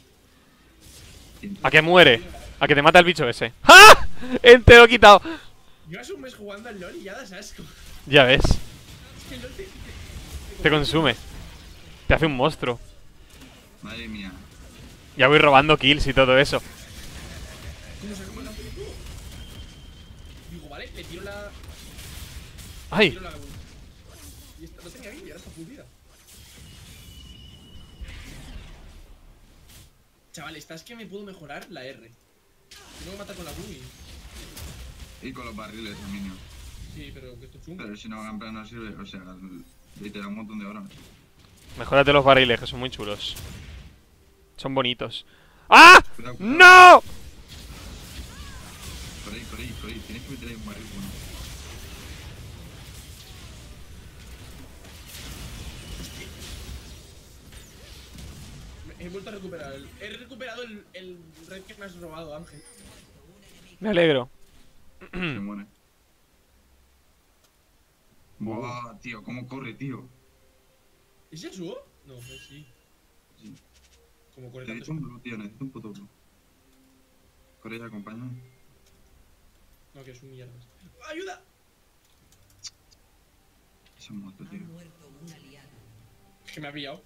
¿A que muere? ¿A que te mata el bicho ese? ¡Ah! Entero quitado. Yo hace un mes jugando al LOL y ya das asco. Ya ves. Te consume. Te hace un monstruo. Madre mía. Ya voy robando kills y todo eso. Digo, vale, le tiro la... ¡Ay! Le tiro la... Y esta... No tenía vida, ahora está full vida. Chaval, estás que me puedo mejorar la R. Tengo que matar con la Bumi. Y con los barriles, el niño. Sí, pero que esto es chungo. Pero si no, en plan no sirve, o sea, te da un montón de horas. Mejórate los barriles, que son muy chulos. Son bonitos. ¡Ah! ¡No! Corey, Corey, tienes que meter ahí un barril bueno. Hostia. He vuelto a recuperar el... He recuperado el, el red que me has robado, Ángel. Me alegro. Se muere. Buah, tío, cómo corre, tío. ¿Es Yasuo? No, es sí. Sí. Como corre. Necesito un blue, tío, necesito un puto blue. Corre, acompaña. No, que es un mierda. ¡Ayuda! Es un muerto, tío. Es que me ha pillado.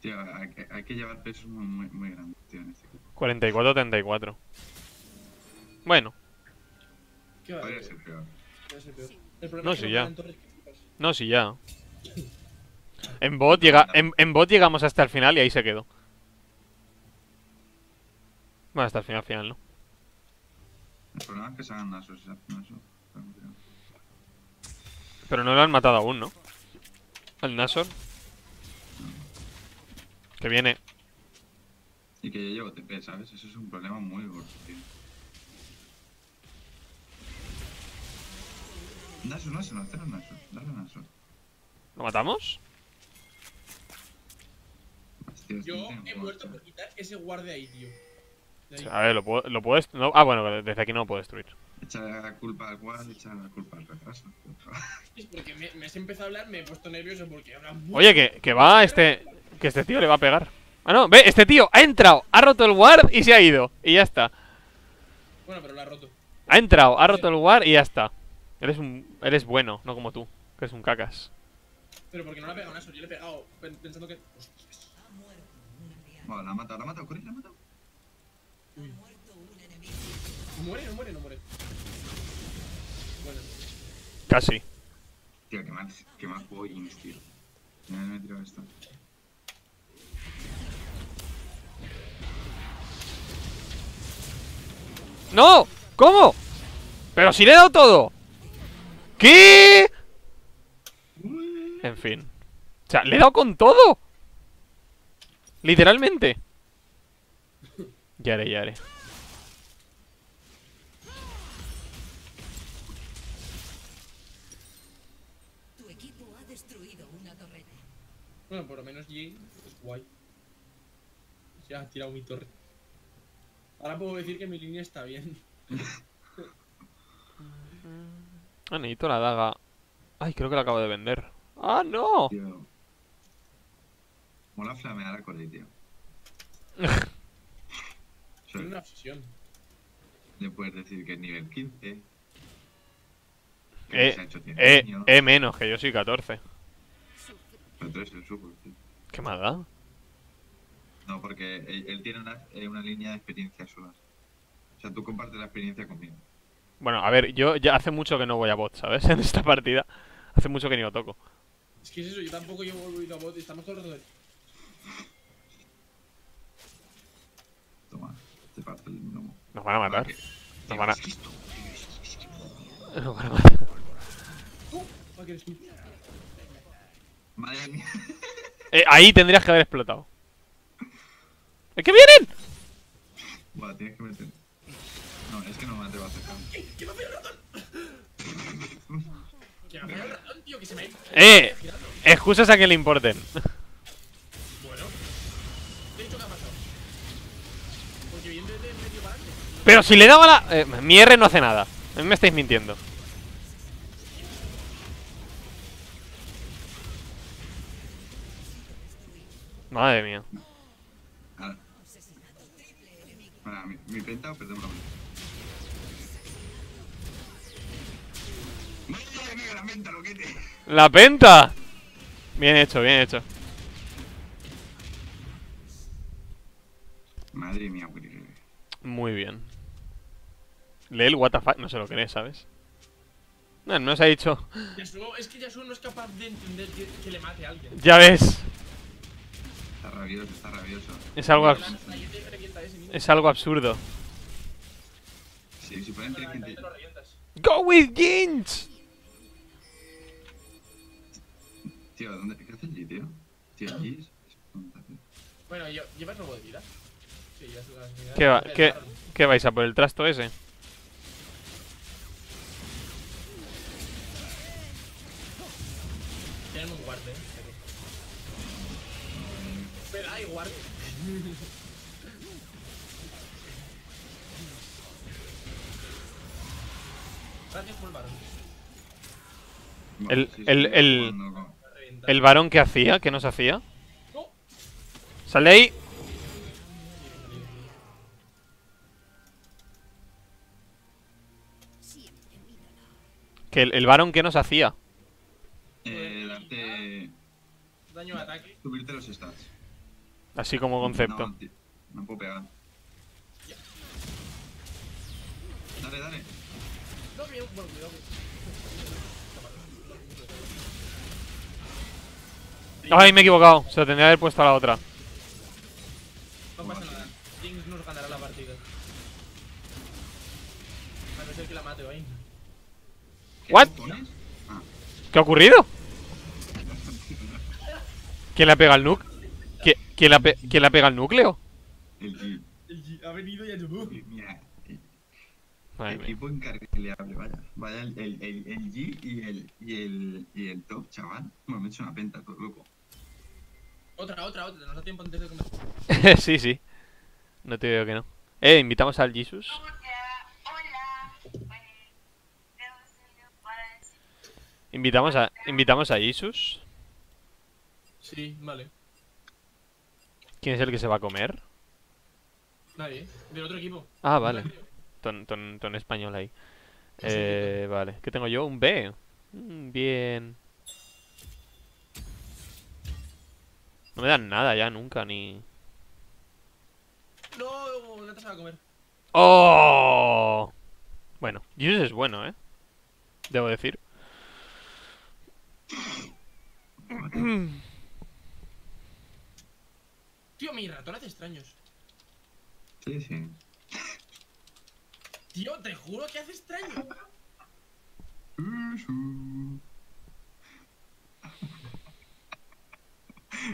Tío, hay que, hay que llevar pesos muy, muy, muy grandes, tío, en este equipo. cuarenta y cuatro a treinta y cuatro. Bueno. ¿Qué va a ser peor? No, si ya. No, si ya. En bot, llega, en, en bot llegamos hasta el final y ahí se quedó. Bueno, hasta el final, final, ¿no? El problema es que se hagan nasos, se hacen nasos. Pero no lo han matado aún, ¿no? Al Nasor. Que viene. Y que yo llevo T P, ¿sabes? Eso es un problema muy gordo, tío. Nasor, Nasor, no, tengo Nasor. Dale a Nasor. ¿Lo matamos? Hostia, yo he muerto por quitar ese guardia ahí, tío. A ver, lo puedo, lo puedo no, ah, bueno, desde aquí no lo puedo destruir. Echa la culpa al guard, echa la culpa al retraso. Es porque me, me has empezado a hablar, me he puesto nervioso porque hablas mucho. Oye, que, que va este. Que este tío le va a pegar. Ah, no, ve, este tío ha entrado, ha roto el ward y se ha ido. Y ya está. Bueno, pero lo ha roto. Ha entrado, ha roto el ward y ya está. Eres un. Eres bueno, no como tú, que es un cacas. Pero porque no le ha pegado eso, yo le he pegado pensando que. Hostias. Bueno, la ha matado, la ha matado, Corey, la ha matado. Uy. ¿Muere? ¿No muere? ¿No muere? Bueno. Casi. Tío, que más, que más juego Jinx, tío. Me he tirado esto. ¡No! ¿Cómo? ¡Pero si le he dado todo! ¿Qué? En fin. O sea, le he dado con todo. Literalmente. Ya haré, ya haré. Tu equipo ha destruido una torreta. Bueno, por lo menos Jinx es guay. Ya ha tirado mi torre. Ahora puedo decir que mi línea está bien. Ah, necesito la daga. Ay, creo que la acabo de vender. ¡Ah, no! Tío. Mola flamear a Corey, tío. Tiene una obsesión. Le puedes decir que es nivel quince. Que eh, eh, años. eh, menos, que yo soy catorce. Pero tú eres el super, tío. ¿Qué más da? No, porque él, él tiene una, una línea de experiencia sola. O sea, tú compartes la experiencia conmigo. Bueno, a ver, yo ya hace mucho que no voy a bot, ¿sabes? En esta partida. Hace mucho que ni lo toco. Es que es eso, yo tampoco llevo volvido a bot y estamos todos los de... Toma. Nos van a matar. Nos van a... Nos van a matar. Madre mía. Eh, ahí tendrías que haber explotado. ¡Es que vienen! Buah, tienes que meter. No, es que no me atrevo a acercar. ¿Qué me ha pegado el ratón? ¿Qué me ha pegado el ratón, tío? Que se me ha ido. Eh, excusas a que le importen. Pero si le daba la... Eh, mi R no hace nada. A mí me estáis mintiendo. Madre mía. Ahora, Ahora mi, mi penta o perdemos la mano. Madre mía, la penta, loquete. ¡La penta! Bien hecho, bien hecho. Madre mía, güey. Muy bien. Lee el W T F, no se lo cree, ¿sabes? No, no se ha dicho. Yasuo, es que Yasuo no es capaz de entender que, que le mate a alguien. Ya ves. Está rabioso, está rabioso. Es algo, abs es algo absurdo. Sí, si pueden tener que te... ¡Go with Jinx! Tío, ¿dónde? ¿Qué hace allí, tío? Tío, allí es... Bueno, yo, ¿llevas robo de vida? ¿Qué, va, qué, ¿Qué vais a por el trasto ese? Tienen un guarde. Espera, hay guarde. El, el, el, el varón que hacía, que nos hacía. ¡Sal de ahí! Que el, el varón que nos hacía. Eh, darte daño de ataque. Subirte los stats. Así como concepto. No, tío, no puedo pegar. Dale, dale. Ay, me he equivocado. Se lo tendría que haber puesto a la otra. No pasa nada. Jinx nos ganará la partida. A no ser que la mate hoy. ¿What? ¿Qué ha ocurrido? ¿Quién le pega al nuke? ¿Quién, quién, le, ¿Quién le pega al núcleo? El G. El G. Ha venido y ha ayudado. Equipo encarrilable, vaya. Vaya el, el, el, el G y el, y, el, y el top, chaval. Me han hecho una penta, todo loco. Otra, otra, otra. Nos da tiempo antes de comer. Sí, sí. No te veo que no. Eh, invitamos al Jesús. Hola, hola. Invitamos a, invitamos a Jesús. Sí, vale. ¿Quién es el que se va a comer? Nadie, del otro equipo. Ah, vale. Ton, ton, ton español ahí. Eh, vale. ¿Qué tengo yo? Un B. Bien. No me dan nada ya nunca, ni... No, no te vas a comer. ¡Oh! Bueno, Jesús es bueno, ¿eh? Debo decir. Tío, mi ratón hace extraños. Sí, sí. Tío, te juro que hace extraño.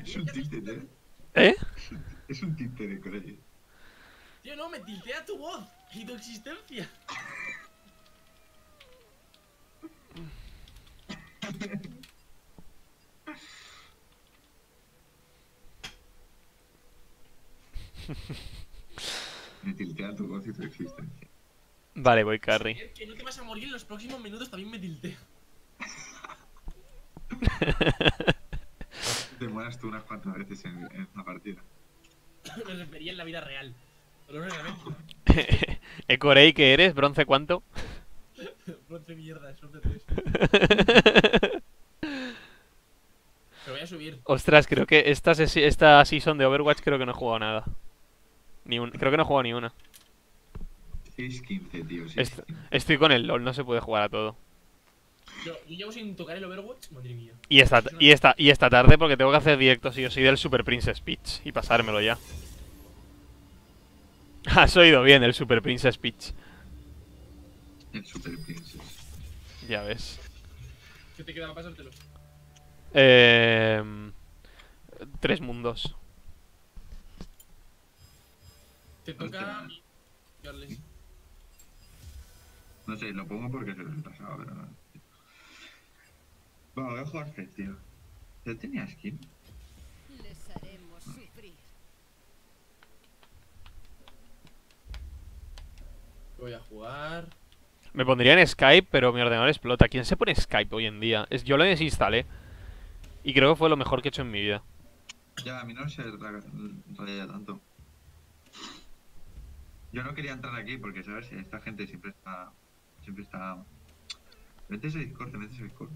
Es un títere. ¿Eh? Es un títere, Corey. Tío, no, me tiltea tu voz y tu existencia. Me tiltea tu voz y tu existencia. Vale, voy carry. Si es que no te vas a morir en los próximos minutos, también me tiltea. Te mueras tú unas cuantas veces en, en una partida. Me refería en la vida real. ¿Eh, Corey, qué eres? ¿Bronce cuánto? Bronce mierda, es bronce tres. Pero voy a subir. Ostras, creo que esta, esta season de Overwatch creo que no he jugado nada. Ni un, creo que no he jugado ni una. seis quince, tío. seis, estoy con el LOL, no se puede jugar a todo. Yo, yo llevo sin tocar el Overwatch, madre mía. Y esta, y, esta, y esta tarde, porque tengo que hacer directos y yo soy del Super Princess Peach y pasármelo ya. Has oído bien el Super Princess Peach. El Super Princess. Ya ves. ¿Qué te queda para pasártelo? Eh. Tres mundos. Te toca a mí, Carles. No sé, lo pongo porque se lo he pasado, pero no. Bueno, voy a jugar Zed, tío. ¿Zed tenía skin? Les haremos sufrir. Voy a jugar. Me pondría en Skype, pero mi ordenador explota. ¿Quién se pone Skype hoy en día? Es, yo lo desinstalé. Y creo que fue lo mejor que he hecho en mi vida. Ya, a mí no se raya tanto. Yo no quería entrar aquí porque, ¿sabes? Esta gente siempre está... Siempre está... Vete a Discord, te metes a Discord.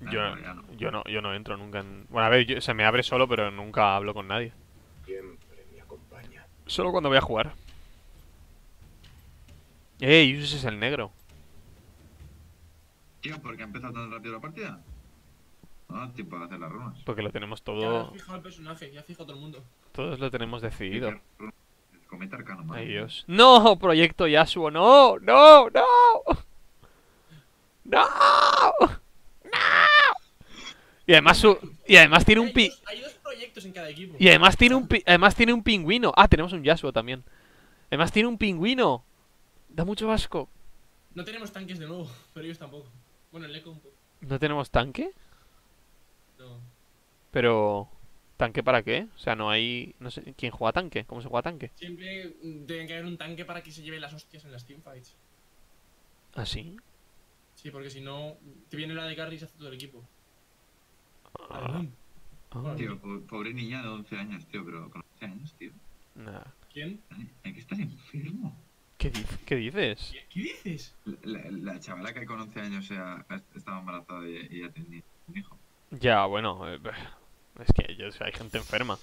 Claro, yo, no, no. Yo, no, yo no entro nunca en... Bueno, a ver, yo, se me abre solo, pero nunca hablo con nadie. Siempre me acompaña. Solo cuando voy a jugar. ¡Ey! Jesús es el negro. Tío, ¿por qué ha empezado tan rápido la partida? No, ah, tiempo para hacer las runas. Porque lo tenemos todo... Ya has fijado el personaje, ya has fijado todo el mundo. Todos lo tenemos decidido. Cometa arcano, madre. Ay, Dios. ¡No! Proyecto Yasuo, no, no, no. ¡No! ¡No! Y además su... Y además tiene un pi... Hay dos, hay dos proyectos en cada equipo. Y además tiene un, además tiene un pingüino. Ah, tenemos un Yasuo también. Además tiene un pingüino. Da mucho asco. No tenemos tanques de nuevo, pero ellos tampoco. Bueno, el eco un poco. ¿No tenemos tanque? No. Pero... ¿Tanque para qué? O sea, no hay... No sé, ¿quién juega tanque? ¿Cómo se juega tanque? Siempre deben que haber un tanque para que se lleven las hostias en las teamfights. ¿Ah, sí? Sí, porque si no... Te viene la de carry y se hace todo el equipo. Ah. Ah. Tío, pobre niña de once años, tío, pero con once años, tío. Nah. ¿Quién? Hay que estar enfermo. ¿Qué, di ¿Qué dices? ¿Qué, qué dices? La, la, la chavala que con once años sea, estaba embarazada y, y ya tenía un hijo. Ya, bueno, es que yo, o sea, hay gente enferma.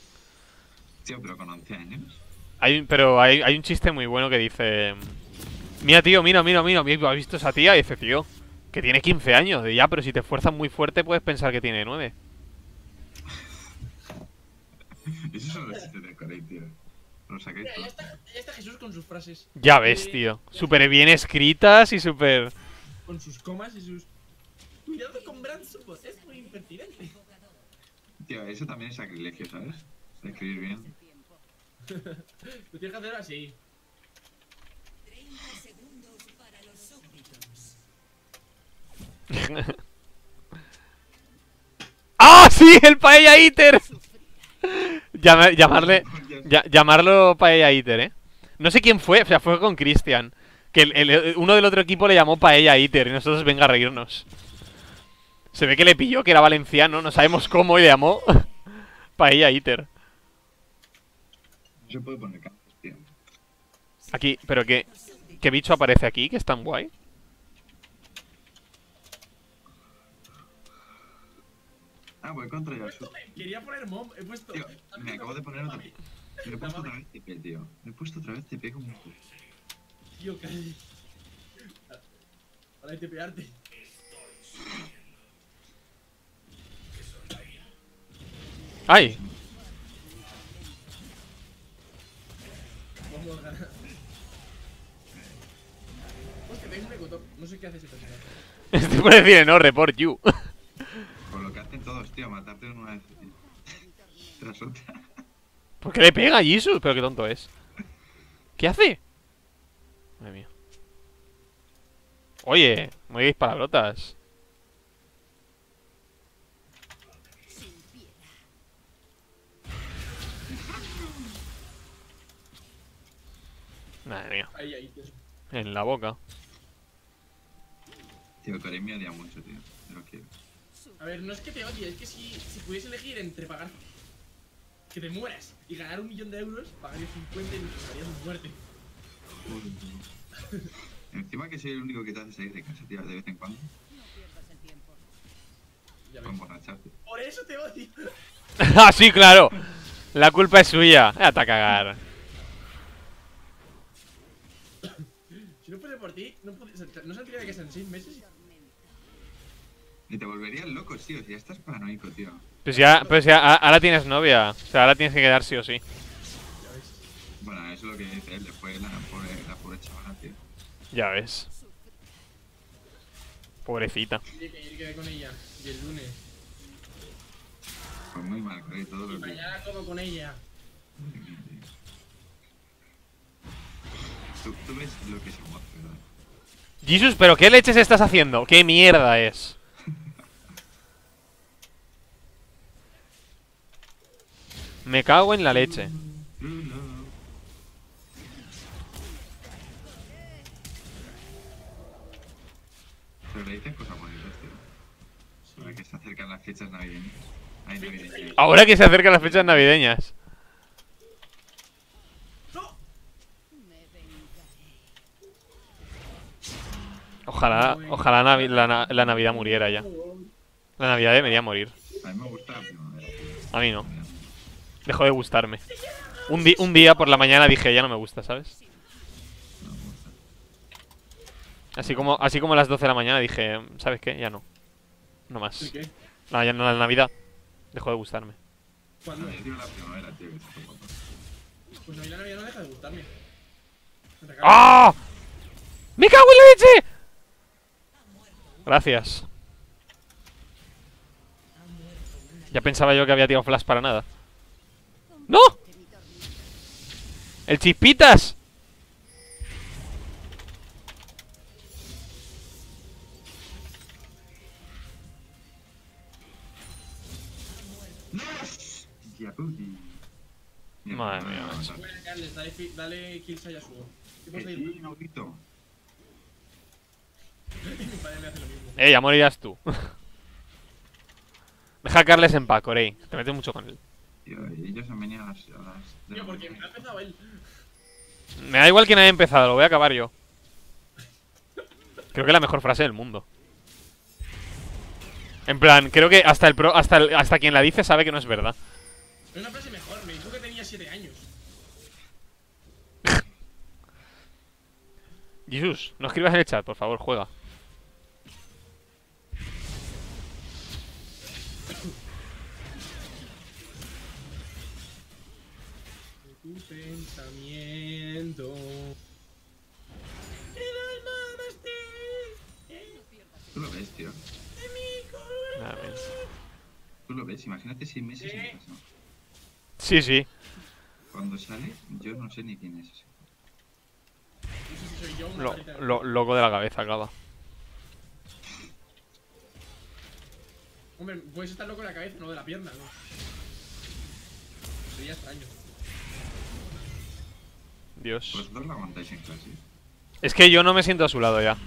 Tío, pero con once años. Hay, pero hay, hay un chiste muy bueno que dice... Mira, tío, mira, mira, mira, ¿has visto esa tía? Y dice, tío, que tiene quince años. De ya, pero si te esfuerzas muy fuerte puedes pensar que tiene nueve. Eso son los chistes de Corey, tío. Los sacáis. Mira, ya, está, ya está Jesús con sus frases. Ya ves, tío. Súper bien escritas y súper... Con sus comas y sus... Cuidado con Brand, es muy impertinente. Tío, eso también es sacrilegio, ¿sabes? Escribir bien. Lo tienes que hacer así. treinta segundos para los súbditos. ¡Ah, sí! ¡El Paella Eater! Llam llamarle, ya, llamarlo Paella Eater, ¿eh? No sé quién fue, o sea, fue con Christian. Que el, el, uno del otro equipo le llamó Paella Eater y nosotros venga a reírnos. Se ve que le pilló que era valenciano, no sabemos cómo, y le llamó Paella Eater. Se puede poner campos, tío. Aquí, pero ¿qué, qué bicho aparece aquí? Que es tan guay. Ah, voy contra Yasuo. Quería poner mom, he puesto... Tío, me acabo de poner otra vez. Me he puesto otra vez T P, tío. Me he puesto otra vez T P como... Tío, cállate. Para de T P-arte. ¡Ay! Vamos a ganar. Hostia, tengo un ecotop. No sé qué hace ese personaje. Este puede decir no, report you. Por lo que hacen todos, tío, matarte una vez tras otra. ¿Por qué le pega a Jesús? Pero qué tonto es. ¿Qué hace? Madre mía. Oye, muy bien palabrotas. Madre mía. Ahí, ahí, tío. En la boca. Tío, Corey me odia mucho, tío. No quiero. A ver, no es que te odie, es que si, si pudiese elegir entre pagar que te mueras y ganar un millón de euros, pagaría cincuenta y nos pagaría tu muerte. Joder, tío. Encima que soy el único que te hace salir de casa, tío, de vez en cuando. No pierdas el tiempo. Ya ves. Emborracharte. Por eso te odio. Ah, sí, claro. La culpa es suya. Hasta cagar. Si no fuese por ti, no, no saldría de casa en seis meses. Y te volverías loco, tío, si ya estás paranoico, tío. Pues ya, pues ya, ahora tienes novia. O sea, ahora tienes que quedar sí o sí. Ya ves. Bueno, eso es lo que dice él, después la, la, pobre, la pobre chavala, tío. Ya ves. Pobrecita. Yo quedé con ella, y el lunes. Pues muy mal, creo, todo lo que... Y mañana como con ella. Tú, tú ves lo que somos, ¿verdad? Jesús, ¿pero qué leches estás haciendo? ¿Qué mierda es? Me cago en la leche. Pero le dicen cosas bonitas, tío. Ahora que se acercan las fechas navideñas. Ay, navideñas. Ahora que se acercan las fechas navideñas. Ojalá, ojalá navi la, na la Navidad muriera ya. La Navidad debería morir. A mí me gusta la primavera. A mí no. Dejó de gustarme. Un, di un día por la mañana dije, ya no me gusta, ¿sabes? Así como, así como a las doce de la mañana dije, ¿sabes qué? Ya no. No más. No, ya no, la Navidad. Dejó de gustarme. ¿Cuándo? Pues a mí la Navidad no deja de gustarme. ¡Ah! ¡Me cago en la leche! Gracias. Ya pensaba yo que había tirado flash para nada. ¡No! ¡El Chispitas! Madre mía. Buena, Carles, dale, dale kills a Yasuo. ¿Qué pasa ahí? Eh, ya morirás tú. Deja a Carles en paz, Corey. Te metes mucho con él. Tío, ellos han venido a las... A las Tío, porque me ha empezado él. Me da igual que nadie ha empezado, lo voy a acabar yo. Creo que es la mejor frase del mundo. En plan, creo que hasta el pro, hasta, el, hasta quien la dice sabe que no es verdad. Es una frase mejor, me dijo que tenía siete años. Jesús, no escribas en el chat, por favor, juega. Tu pensamiento. El alma más triste. Tú lo ves, tío. Nada, tú lo ves, imagínate seis meses en el pasado. Sí, sí. Cuando sale, yo no sé ni quién es ese. Lo, lo, loco de la cabeza, acaba. Hombre, puedes estar loco de la cabeza, no de la pierna, ¿no? Sería extraño. Dios. ¿Vosotros lo aguantáis en clase? Es que yo no me siento a su lado ya.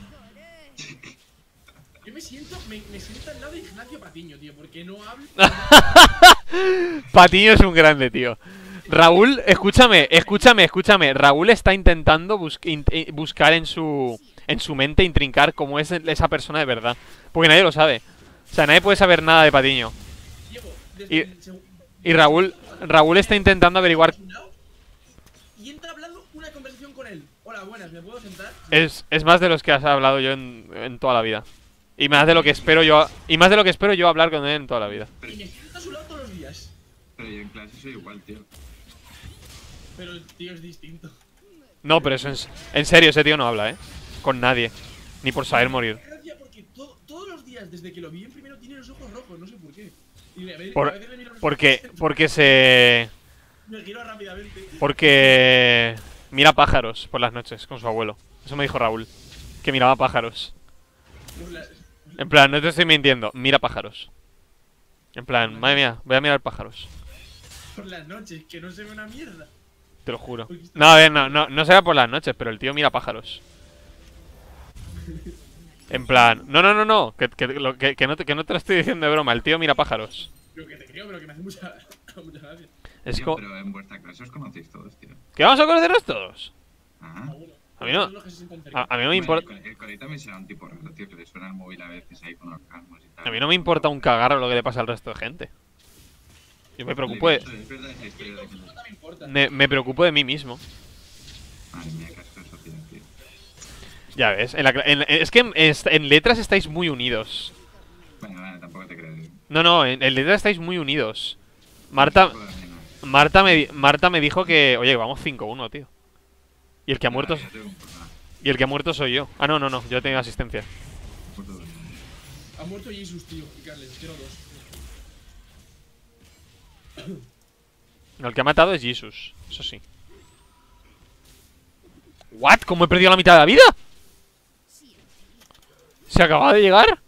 Yo me siento, me, me siento al lado de Ignacio Patiño, tío, porque no hablo. Patiño es un grande, tío. Raúl, escúchame, escúchame, escúchame. Raúl está intentando busque, in, buscar en su en su mente, intrincar cómo es esa persona de verdad. Porque nadie lo sabe. O sea, nadie puede saber nada de Patiño. Y, y Raúl Raúl está intentando averiguar. Y entra hablando una conversación con él. Hola, buenas, ¿me puedo sentar? Es, es más de los que has hablado yo en, en toda la vida. Y más de lo que espero yo y más de lo que espero yo hablar con él en toda la vida. Y me siento a su lado todos los días. Pero yo en clase soy igual, tío. Pero el tío es distinto. No, pero eso en, en serio, ese tío no habla, ¿eh? Con nadie. Ni por saber morir. Porque to, todos los días, desde que lo vi en primero, tiene los ojos rojos, no sé por qué. Y le, por, a veces le miro los porque, ojos. Porque se... Me giro rápidamente. Porque... Mira pájaros por las noches con su abuelo. Eso me dijo Raúl. Que miraba pájaros. En plan, no te estoy mintiendo. Mira pájaros. En plan, madre mía, voy a mirar pájaros. Por las noches, que no se ve una mierda. Te lo juro. No, a ver, no, no, no será por las noches, pero el tío mira pájaros. En plan, no, no, no, no, que, que, lo, que, que, no te, que no te lo estoy diciendo de broma, el tío mira pájaros. Yo que te creo, pero que me hace mucha, mucha gracia. Es tío, pero en vuestra clase os conocéis todos, tío. ¿Que vamos a conocernos todos? Ajá. A mí no, a, a mí no me importa. El Corey también será un tipo raro, tío, que le suena el móvil a veces ahí con los calmos y tal. A mí no me importa un cagarro lo que le pasa al resto de gente. Yo me preocupo de... Me, me preocupo de mí mismo. Madre mía, casco de sociedad, tío. Ya ves, en la, en, es que en, en letras estáis muy unidos. Bueno, vale, tampoco te creo. No, no, en, en letras estáis muy unidos. Marta Marta me, Marta me dijo que... Oye, vamos cinco uno, tío. Y el que ha muerto... Y el que ha muerto soy yo. Ah, no, no, no, yo he tenido asistencia. Ha muerto Jesús, tío, y Carles, quiero dos. No, el que ha matado es Jesús, eso sí. ¿What? ¿Cómo he perdido la mitad de la vida? ¿Se acaba de llegar?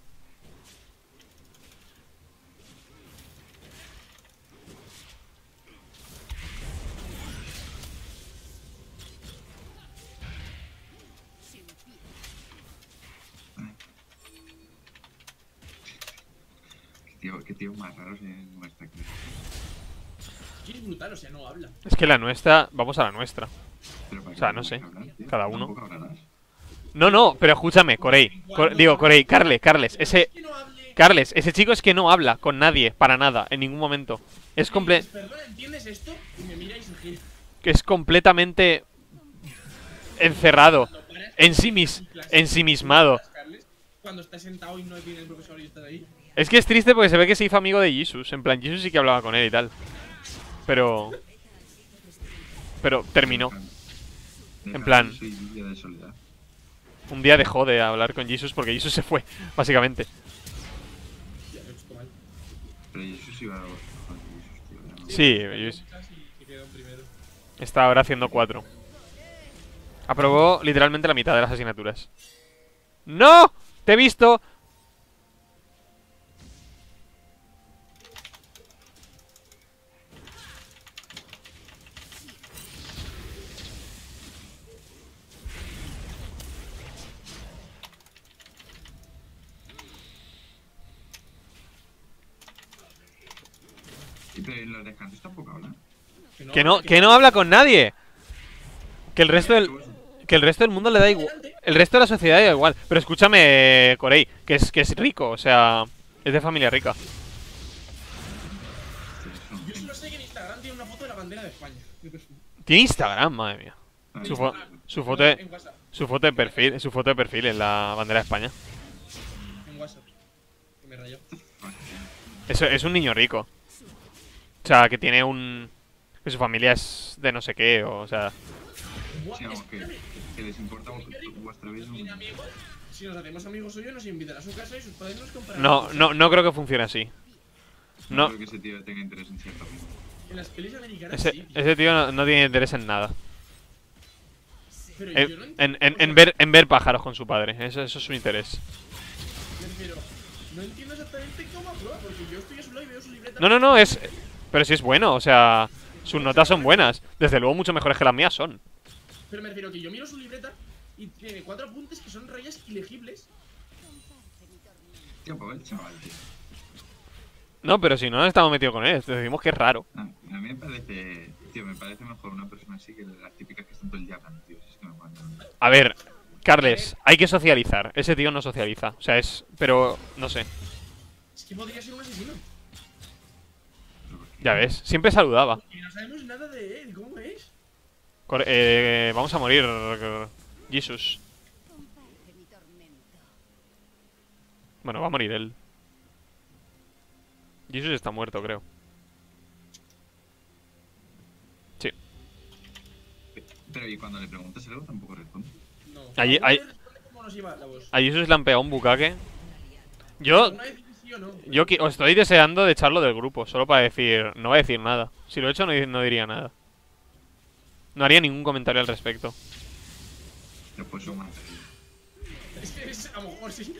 Qué tío, qué tío más raro en nuestra clase. Es brutal, o sea, no habla. Es que la nuestra, vamos a la nuestra. O sea, no sé, hablar, cada uno. No, no, pero escúchame, Corey. Cor digo, Corey, Carles, Carles, ese... Carles, ese chico es que no habla con nadie, para nada, en ningún momento. Es comple... Que es completamente... Encerrado. Ensimis ensimismado. Es que es triste porque se ve que se hizo amigo de Jesús. En plan, Jesús sí que hablaba con él y tal. Pero... Pero terminó. En plan... Un día dejó de hablar con Jesús porque Jesús se fue, básicamente. Sí, Está ahora haciendo cuatro. Aprobó literalmente la mitad de las asignaturas. ¡No! ¡Te he visto! ¿Y los descansos tampoco hablan? Que no, que no, que no habla con nadie. Que el resto del... Que el resto del mundo le da igual. El resto de la sociedad le da igual. Pero escúchame, Corey, que es, que es rico, o sea, es de familia rica. Yo solo sé que en Instagram tiene una foto de la bandera de España. Tiene Instagram, madre mía. Su, fo su foto de, su foto de perfil, su foto de perfil en la bandera de España. En WhatsApp. Me rayó. Eso, es un niño rico. O sea, que tiene un... Que su familia es de no sé qué, o, o sea... Sí, vamos, que, que les importa vuestra vida. Si nos hacemos amigos suyos, nos invitará a su casa y sus padres nos comprarán. No, no, no creo que funcione así. No, no creo que ese tío tenga interés en cierta forma. En las pelis americanas ese, sí, tío. Ese tío no, no tiene interés en nada. Pero eh, yo no en, en, en, ver, en ver pájaros con su padre, eso, eso es su interés. Pero no entiendo exactamente cómo aprueba, porque yo estoy a su lado y veo su libreta. No, no, no, es... Pero sí es bueno, o sea... Sus notas son buenas. Desde luego mucho mejores que las mías son. Pero me refiero que yo miro su libreta y tiene cuatro apuntes que son rayas ilegibles. Tío, pobre chaval, tío. No, pero si no estamos metidos con él, decimos que es raro. A mí me parece, tío, me parece mejor una persona así que las típicas que están todo el día hablando, tío. Es que me cuentan. A ver, Carles, hay que socializar. Ese tío no socializa. O sea, es... Pero... no sé. Es que podría ser un asesino. Ya ves, siempre saludaba. Y no sabemos nada de él, ¿cómo es? Eh, vamos a morir, Jesús. Bueno, va a morir él. Jesús está muerto, creo. Sí. Pero y cuando le preguntas algo tampoco responde. No. Allí, a Jesús le han pegado un bucaque. Yo... Yo os estoy deseando de echarlo del grupo, solo para decir... No va a decir nada. Si lo he hecho, no, no diría nada. No haría ningún comentario al respecto. Después suma.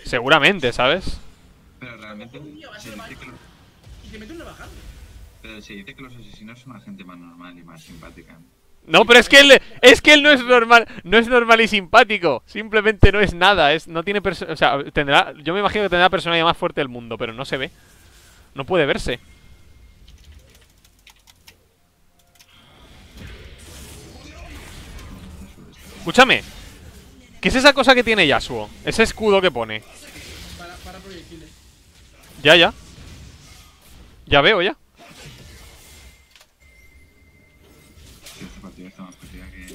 Seguramente, ¿sabes? Pero realmente... Se dice que los... Y te meten una bajada. Pero se dice que los asesinos son la gente más normal y más simpática. No, pero es que él... Es que él no es normal. No es normal y simpático. Simplemente no es nada. Es, no tiene... O sea, tendrá... Yo me imagino que tendrá la personalidad más fuerte del mundo, pero no se ve. No puede verse. Escúchame, ¿qué es esa cosa que tiene Yasuo? Ese escudo que pone. Para, para proyectiles. Ya, ya. Ya veo, ya. Esta partida está más partida que...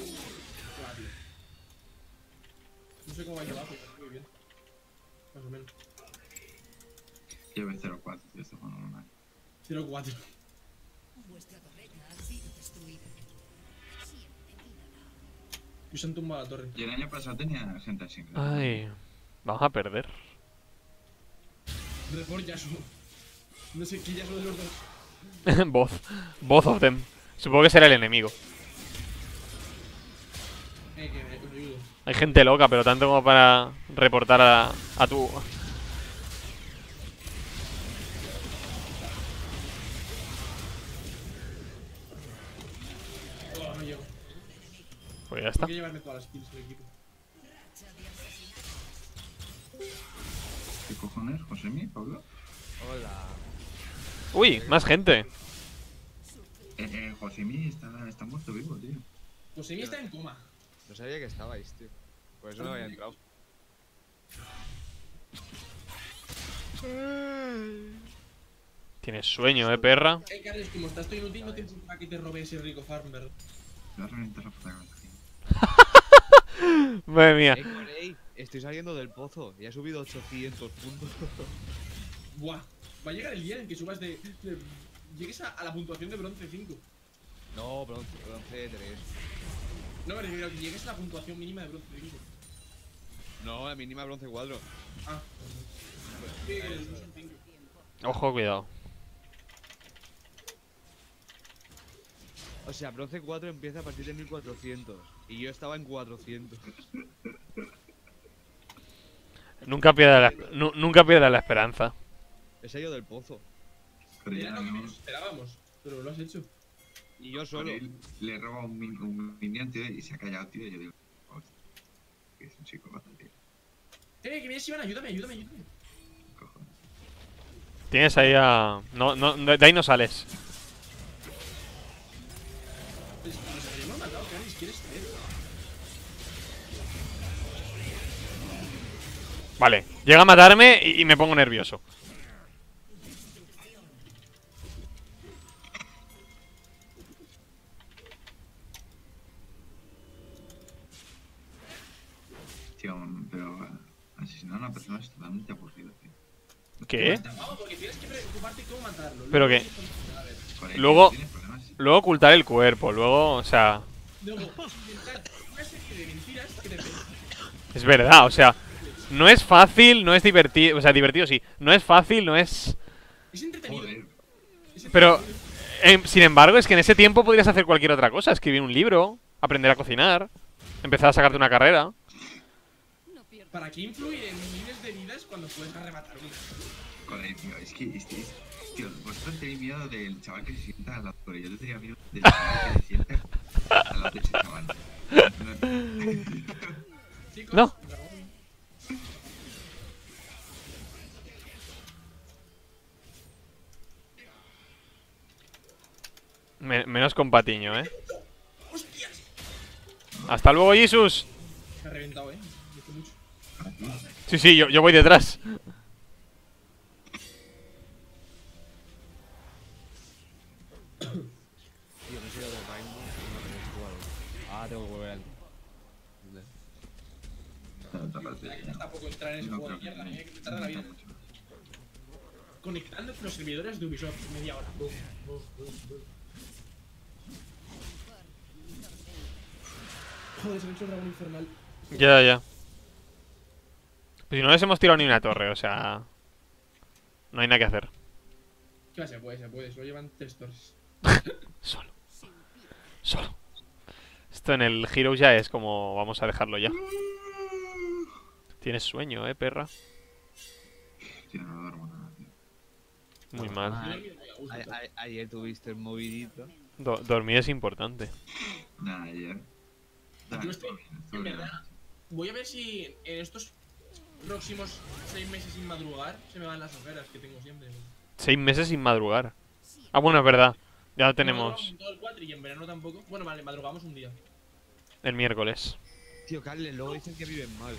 No sé cómo va a llevar, pero está muy bien. Más o menos. Lleve cero cuatro, tío, esto fue normal. cero cuatro. Y se han tumbado la torre. Y el año pasado tenía gente así. Ay, vamos a perder. Report Yasuo. No sé qué Yasuo de los dos. Both. Both of them. Supongo que será el enemigo. Eh, que me ayudo. Hay gente loca, pero tanto como para reportar a, a tu... Pues ya está. Tengo que llevarme todas las kills del equipo. ¿Qué cojones? ¿Josemi? ¿Pablo? Hola. Uy, más gente. Eh, eh, Josemi está, está muerto vivo, tío. Josemi está en coma. No sabía que estabais, tío. Por eso no había entrado. Tienes sueño, eh, perra. Eh, Carles, como estás todo inútil, no te importa que te robe ese rico farmer. Te vas a reventar la puta cabeza. Madre mía. Hey, Corey, estoy saliendo del pozo y ha subido ochocientos puntos. Buah, va a llegar el día en que subas de... de llegues a, a la puntuación de bronce cinco. No, bronce, bronce tres. No, me refiero a que llegues a la puntuación mínima de bronce cinco. No, la mínima de bronce cuatro. Ah, sí, ojo, cuidado. O sea, bronce cuatro empieza a partir de mil cuatrocientos. Y yo estaba en cuatrocientos. Nunca pierda la, nu, nunca pierda la esperanza. Es ello del pozo. Pero ya no nos esperábamos, pero lo has hecho. Y yo solo. Le roba un, min, un minion, tío, y se ha callado, tío. Y yo digo, hostia, que es un psicópata, tío. Eh, que viene Sivan, ayúdame, ayúdame, ayúdame. Cojones. Tienes ahí a. No, no, de ahí no sales. Nos habríamos matado, Carles, ¿quieres tenerlo? Vale, llega a matarme y, y me pongo nervioso. No, es totalmente aburrido, tío. ¿Qué? Pero que luego, luego ocultar el cuerpo, luego, o sea, es verdad, o sea, no es fácil, no es divertido, o sea, divertido sí, no es fácil, no es, es entretenido. Pero, eh, sin embargo, es que en ese tiempo podrías hacer cualquier otra cosa, escribir un libro, aprender a cocinar, empezar a sacarte una carrera. ¿Para qué influir en miles de vidas cuando puedes arrebatar una? Joder, tío, es que, es que es, tío, vosotros tenéis miedo del chaval que se sienta a la torre. Yo tenía miedo del chaval que se sienta a la torre, chaval. No. Men menos con Patiño, eh. ¡Hostias! Hasta luego, Jesús. Se ha reventado, eh. Sí, sí, yo, yo voy detrás. Tío, no he sido del Rainbow, no me he jugado. Ah, tengo que volver al... Tampoco entrar en ese juego de mierda, eh, que me tarda la vida. Conectando con los servidores de Ubisoft, media hora. Joder, se me ha hecho un dragón infernal. Ya, ya. Pues si no les hemos tirado ni una torre, o sea... No hay nada que hacer. ¿Qué va? Se puede, se puede. Solo llevan tres torres. Solo. Solo. Esto en el Hero ya es como... Vamos a dejarlo ya. Tienes sueño, eh, perra. Tío, no duermo nada, tío. Muy mal. A, a, ayer tuviste el movidito. Do, dormir es importante. Nah, ayer. Nah, yo estoy... En verdad, voy a ver si en estos... próximos seis meses sin madrugar se me van las ojeras que tengo siempre. Seis meses sin madrugar. Ah, bueno, es verdad. Ya lo tenemos. Todo el cuatro y en verano tampoco. Bueno, vale, madrugamos un día. El miércoles. Tío, Carles, luego dicen que viven mal.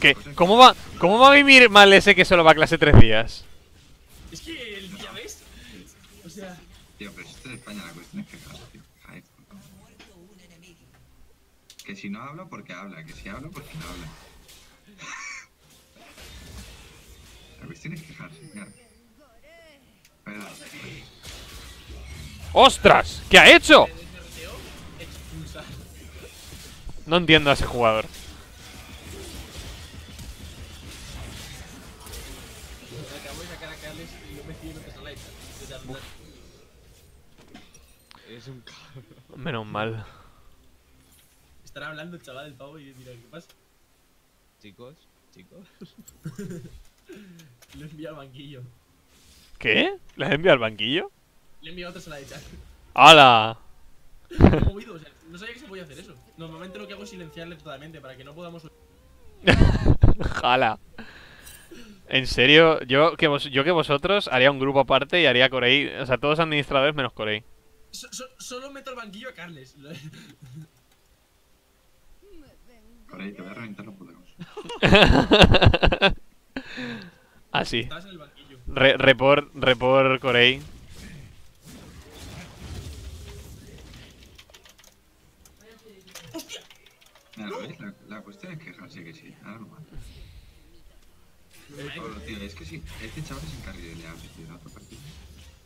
¿Qué? ¿Cómo va, ¿Cómo va a vivir mal ese que solo va a clase tres días? Es que el día ves. O sea. Tío, pero esto de España la cuestión es que claro, tío. Que si no hablo, porque habla. Que si hablo, porque no habla. La cuestión es quejarse, claro. Pero... ¡Ostras! ¿Qué ha hecho? No entiendo a ese jugador. Es un cabrón. Menos mal. Estará hablando el chaval del pavo y dirá, ¿qué pasa? Chicos, chicos. Lo envía al banquillo. ¿Qué? ¿Le has enviado al banquillo? Le he enviado a otra sala de chat. ¡Hala! Me he movido, o sea, no sabía que se podía hacer eso. Normalmente lo que hago es silenciarle totalmente para que no podamos... ¡Jala! En serio, yo que, vos, yo que vosotros haría un grupo aparte y haría Corey. O sea, todos administradores menos Corey. So, so, solo meto al banquillo a Carles. Corey, te voy a reventar los puteos. Así. Estás en el banquillo. Re report, report, Corey. ¡Hostia! Mira, ¿lo ves? La, la cuestión es quejarse, que sí. Ahora lo mato. Pablo, tío, es que sí. Este chaval es encarrilado, tío, en otro partido.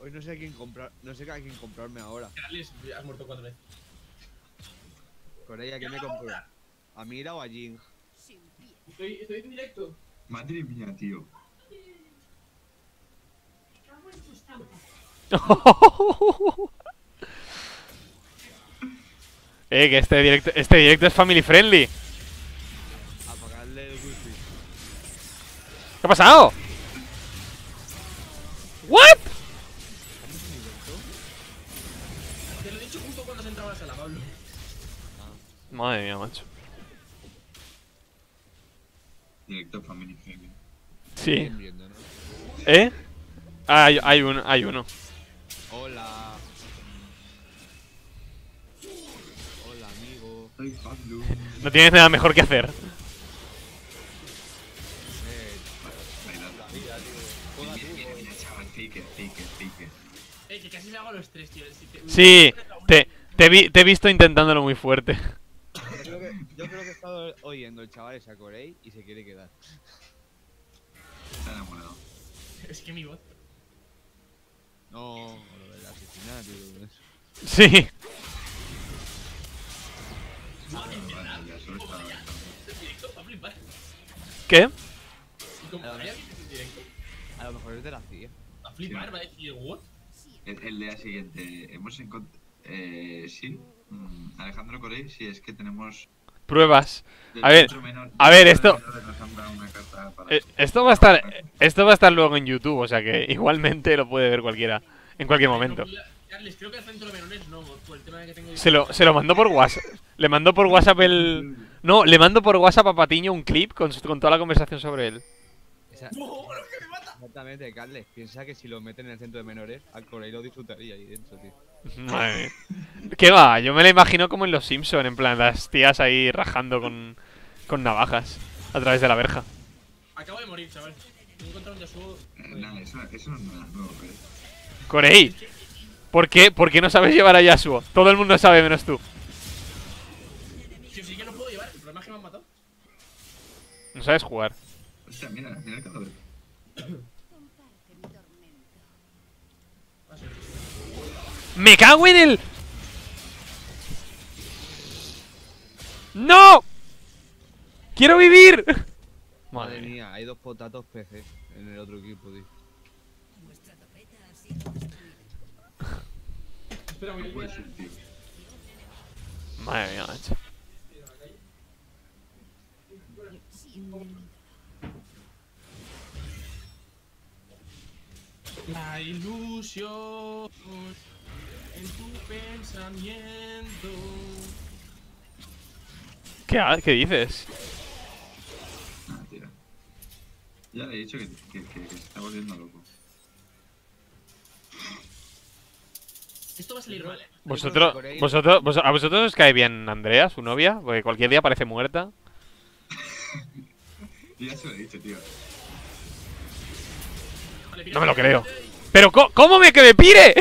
Hoy no sé a quién comprar, no sé a quién comprarme ahora. Carles, has muerto cuatro veces. Corey, ¿a quién me compro? ¿A Mira o a Jinx? Estoy, estoy en directo. Madre mía, tío. Eh, que este directo, este directo es family friendly. Apagarle el wifi. ¿Qué ha pasado? ¿What? Te lo he dicho justo cuando has entrado a la sala, Pablo. Ah. Madre mía, macho. Directo family friendly. Sí. ¿Eh? Ah, hay, hay uno, hay uno. Hola. Hola, amigo. No tienes nada mejor que hacer. Eh, que casi me hago los tres, tío. Sí, te, te, vi, te he visto intentándolo muy fuerte. Yo creo que, yo creo que he estado oyendo el chaval ese a Corey y se quiere quedar. Está enamorado. Es que mi voz. No, lo del asesinato y todo eso. Sí. ¿Qué? A lo mejor es de la C I A. A flipar, va a decir what? El día siguiente, hemos encontrado. Eh. Sí. Mm, Alejandro Corey, sí, es que tenemos. Pruebas. A ver, a ver, esto. Esto va a estar. Esto va a estar luego en YouTube, o sea que igualmente lo puede ver cualquiera. En cualquier momento. Carles, creo que al centro de menores no, por el tema que tengo. Se lo, se lo mandó por WhatsApp. Le mandó por WhatsApp el. No, le mando por WhatsApp a Patiño un clip con, con toda la conversación sobre él. No, no, que me mata. Exactamente, Carles. Piensa que si lo meten en el centro de menores, al Corey lo disfrutaría ahí dentro, tío. Madre mía. ¿Qué va? Yo me la imagino como en los Simpson, en plan, las tías ahí rajando con, con navajas a través de la verja. Acabo de morir, chaval. Me he encontrado un Yasuo. Eh, nah, eso, eso no es nada nuevo, Corey. Corey, ¿por qué? ¿Por qué no sabes llevar a Yasuo? Todo el mundo sabe, menos tú. Yo sí que no puedo llevar, el problema es que me han matado. No sabes jugar. O sea, mira, mira el cadáver. ¡Me cago en el! ¡No! ¡Quiero vivir! Madre, Madre mía. mía, hay dos potatos P C en el otro equipo, tío. Madre mía, macho. La ilusión en tu pensamiento. ¿Qué, ¿Qué dices? Ah, tira. Ya le he dicho que, que, que, que se está volviendo loco. Esto va a salir mal, ¿eh? ¿Vosotros, vosotros, vos, ¿A vosotros os cae bien Andrea, su novia? Porque cualquier día parece muerta. Ya se lo he dicho, tío. No me lo creo. Pero ¿cómo me que me pire?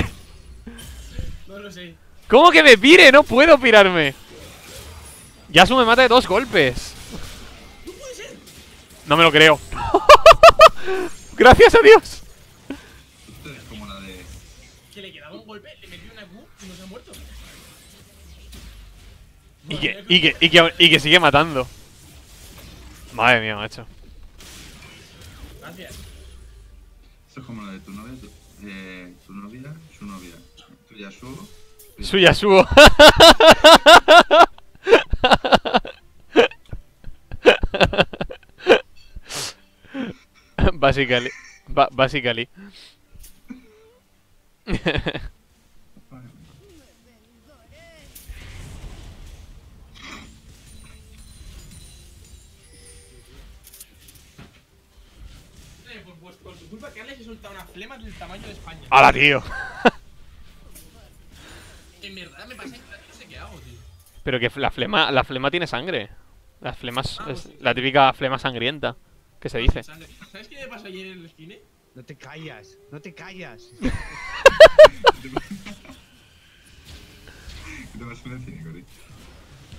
No lo sé. ¿Cómo que me pire? No puedo pirarme. Yasuo me mata de dos golpes. No puede ser. No me lo creo. Gracias a Dios. Esto es como la de... Que le quedaba un golpe, le metí una Q y no se ha muerto. Y que, y que, y que, y que sigue matando. Madre mía, macho. Gracias. Esto es como lo de tu novia, tu, eh, tu novia, su novia, tu Yasuo. Su Yasuo. Basically. Ba basically. Del tamaño de España. ¡Hala, tío! En verdad me pasa, no sé qué hago, tío. Pero que la flema, la flema tiene sangre. Las flemas, ah, es sí. La típica flema sangrienta que se dice. ¿Sabes qué me pasó ayer en el cine? No te callas, no te callas. ¿Qué te pasó en el cine, Corey?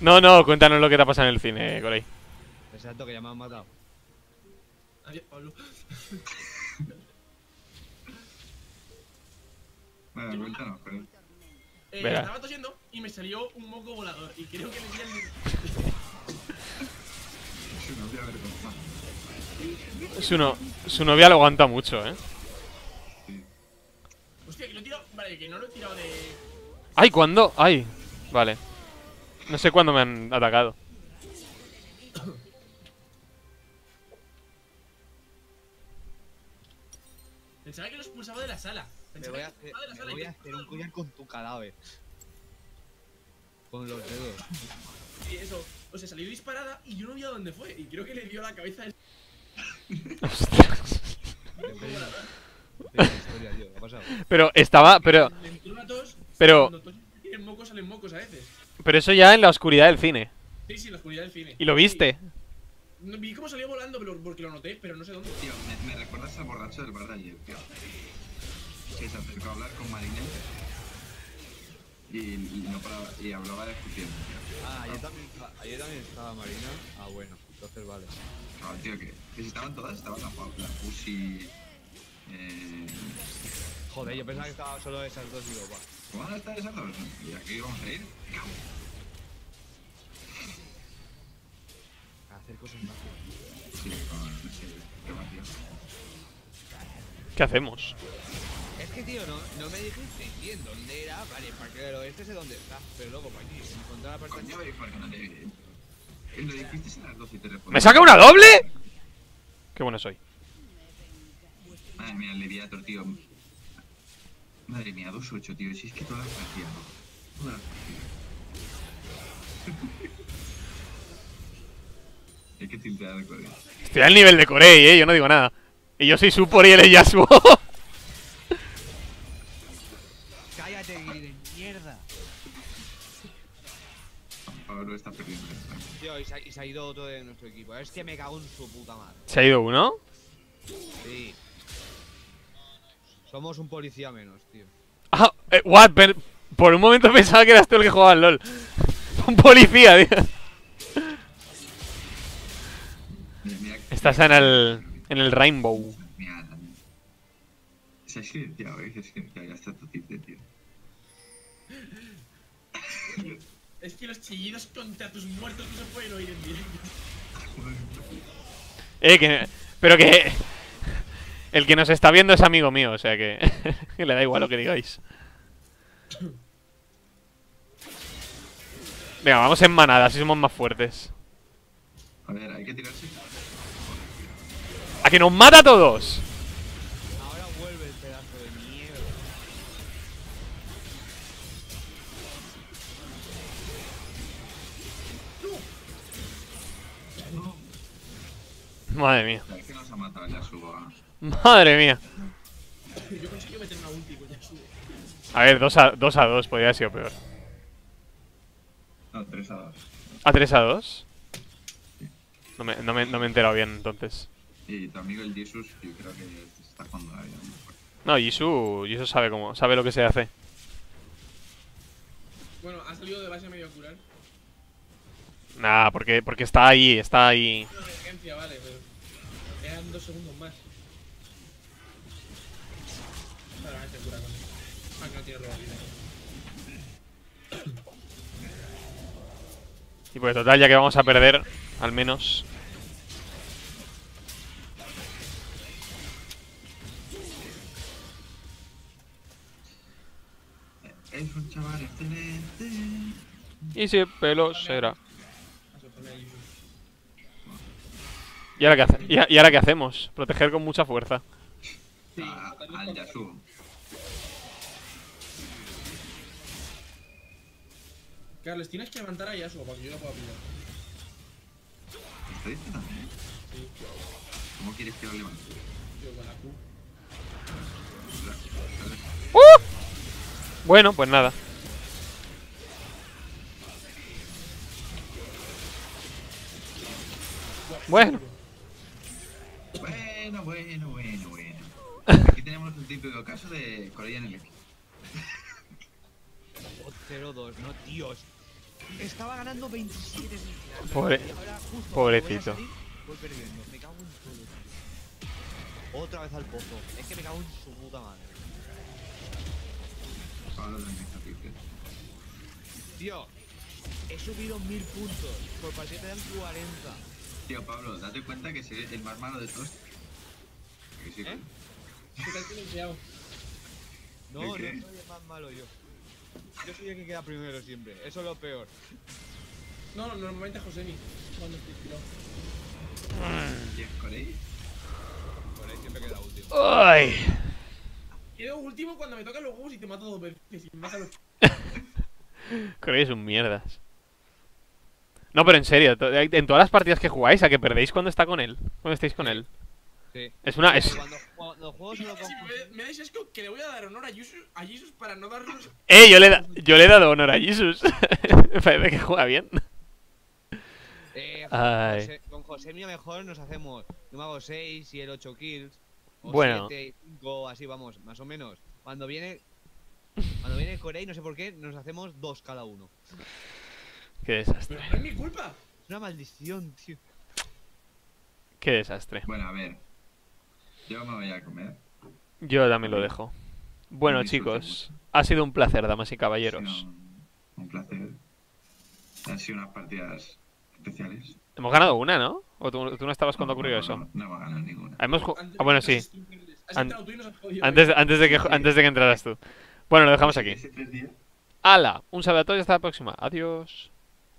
No, no, cuéntanos lo que te ha pasado en el cine, Corey. Exacto, que ya me han matado. Adiós, Pablo. Bueno, cuéntanos, pero... Eh, Vera. Estaba tosiendo y me salió un moco volador y creo que le di el... Su novia vergonzosa. Su, no... Su novia lo aguanta mucho, ¿eh? Sí. Hostia, que lo he tirado... Vale, que no lo he tirado de... ¡Ay, cuándo! ¡Ay! Vale. No sé cuándo me han atacado. Pensaba que lo expulsaba de la sala. Pensaba me voy a hacer, de la sala me voy a hacer un collar con tu cadáver. Con los dedos. Sí, eso. O sea, salió disparada y yo no vi a dónde fue. Y creo que le dio la cabeza del... ¡Ostras! Pero estaba... Pero... Pero... En mocos salen mocos a veces. Pero eso ya en la oscuridad del cine. Sí, sí, en la oscuridad del cine. ¿Y lo viste? Sí. Vi cómo salió volando porque lo noté, pero no sé dónde. Tío, me, me recuerdas al borracho del bar de ayer, tío. Que se acercó a hablar con Marina y, y no paraba, y hablaba discutiendo. Ah, ayer también, ayer también estaba Marina. Ah, bueno, entonces vale. No, tío, que, que si estaban todas, estaban la, la Pussy... Eh... Joder, yo pensaba que estaba solo esas dos y digo, va. ¿Cómo van a estar esas dos? ¿Y aquí vamos a ir? A hacer cosas más. Sí, no sé. Qué vacío. ¿Qué hacemos? Es que, tío, no, no me dijiste bien dónde era. Vale, para que el oeste sé dónde está. Pero luego, para aquí, si encontrar la parte... Coño, voy a ir para Canal E. Lo dijiste en las dos y te respondo. ¿Me saca una doble? Qué bueno soy. Madre mía, el Levillator, tío. Madre mía, dos ocho, tío. Si es que todas las partidas, ¿no? Todas las partidas. Hay que tiltear de Corey. Estoy al nivel de Corey, eh. Yo no digo nada. Y yo soy Supor y él es Yasuo. Cállate, de mierda. Pablo está perdiendo. Tío, y se, ha, y se ha ido otro de nuestro equipo. Es que me cago en su puta madre. ¿Se ha ido uno? Sí. Somos un policía menos, tío. Ah, eh, what? Por un momento pensaba que eras tú el que jugaba al LOL. Un policía, tío. Estás en el... en el Rainbow. Mira, también. Se ha silenciado, eh. Se ha silenciado. Ya está tu tip de tío. Es que los chillidos contra tus muertos no se pueden oír en directo. Eh, que... Pero que... El que nos está viendo es amigo mío, o sea que, que le da igual lo que digáis. Venga, vamos en manada, así somos más fuertes. A ver, hay que tirarse. ¡A que nos mata a todos! Ahora vuelve el pedazo de mierda. No. No. Madre mía. Es que nos ha matado ya su boga. Madre mía. Yo conseguí meter una ulti, pues ya sube. A ver, dos a dos podría haber sido peor. No, tres a dos. ¿A tres a dos? Sí. No me, no, me, no me he enterado bien entonces. Y tu amigo el Jesús, yo creo que está jugando la vida muy fuerte. No, Jesús, Jesús sabe cómo, sabe lo que se hace. Bueno, ha salido de base medio a curar. Nah, porque, porque está ahí, está ahí. Una emergencia, vale, pero. Quedan dos segundos más. Y pues total, ya que vamos a perder, al menos. Es un chaval excelente. Y si pelo será. ¿Y ahora qué hace? ¿Y ahora qué hacemos? Proteger con mucha fuerza. Sí, al Yasuo. Carles, tienes que levantar a Yasuo para que yo la pueda pillar. ¿Está diciendo también? Sí. ¿Cómo quieres que lo levante? Yo con la Q. ¡Uh! Bueno, pues nada. Bueno. Bueno, bueno, bueno, bueno. Aquí tenemos el típico caso de Corey en el equipo. cero dos, no, tíos. Estaba ganando veintisiete. Pobre... Pobrecito. Voy perdiendo, me cago en todo. Otra vez al pozo. Es que me cago en su puta madre. Tío, he subido mil puntos. Por partida te dan cuarenta. Tío, Pablo, date cuenta que seré el más malo de todos. ¿Qué sí? ¿Eh? No, no soy el más malo yo. Yo soy el que queda primero siempre, eso es lo peor. No, no, normalmente es Josemi cuando estoy tirado. ¿Y es Corey? Corey siempre queda último. ¡Ay! Quedo último cuando me tocan los huevos y te mato dos veces. Y me mata los... Corey es un mierdas. No, pero en serio, en todas las partidas que jugáis, ¿a que perdéis cuando está con él? Cuando estáis con él. Sí. Es una... Es... Cuando, cuando juego solo con... me, me dais asco que le voy a dar honor a Jesús, a Jesús para no darnos... Eh, yo le, da, yo le he dado honor a Jesús. Me parece que juega bien. Eh, José, con Josemi mejor nos hacemos... Yo me hago seis y el ocho kills. O bueno. siete y cinco, así vamos, más o menos. Cuando viene... Cuando viene Corey, no sé por qué, nos hacemos dos cada uno. Qué desastre. Pero no es mi culpa. Es una maldición, tío. Qué desastre. Bueno, a ver. Yo me voy a comer. Yo también lo dejo. Bueno, chicos, mucho. Ha sido un placer, damas y caballeros. Un placer. Han sido unas partidas especiales. Hemos ganado una, ¿no? ¿O tú, tú no estabas no, cuando no, ocurrió no, eso? No, no hemos ganado ninguna. Hemos antes, ah, bueno, sí. An antes, antes, de que, antes de que entraras tú. Bueno, lo dejamos aquí. ¡Hala! Un saludo a todos y hasta la próxima. Adiós.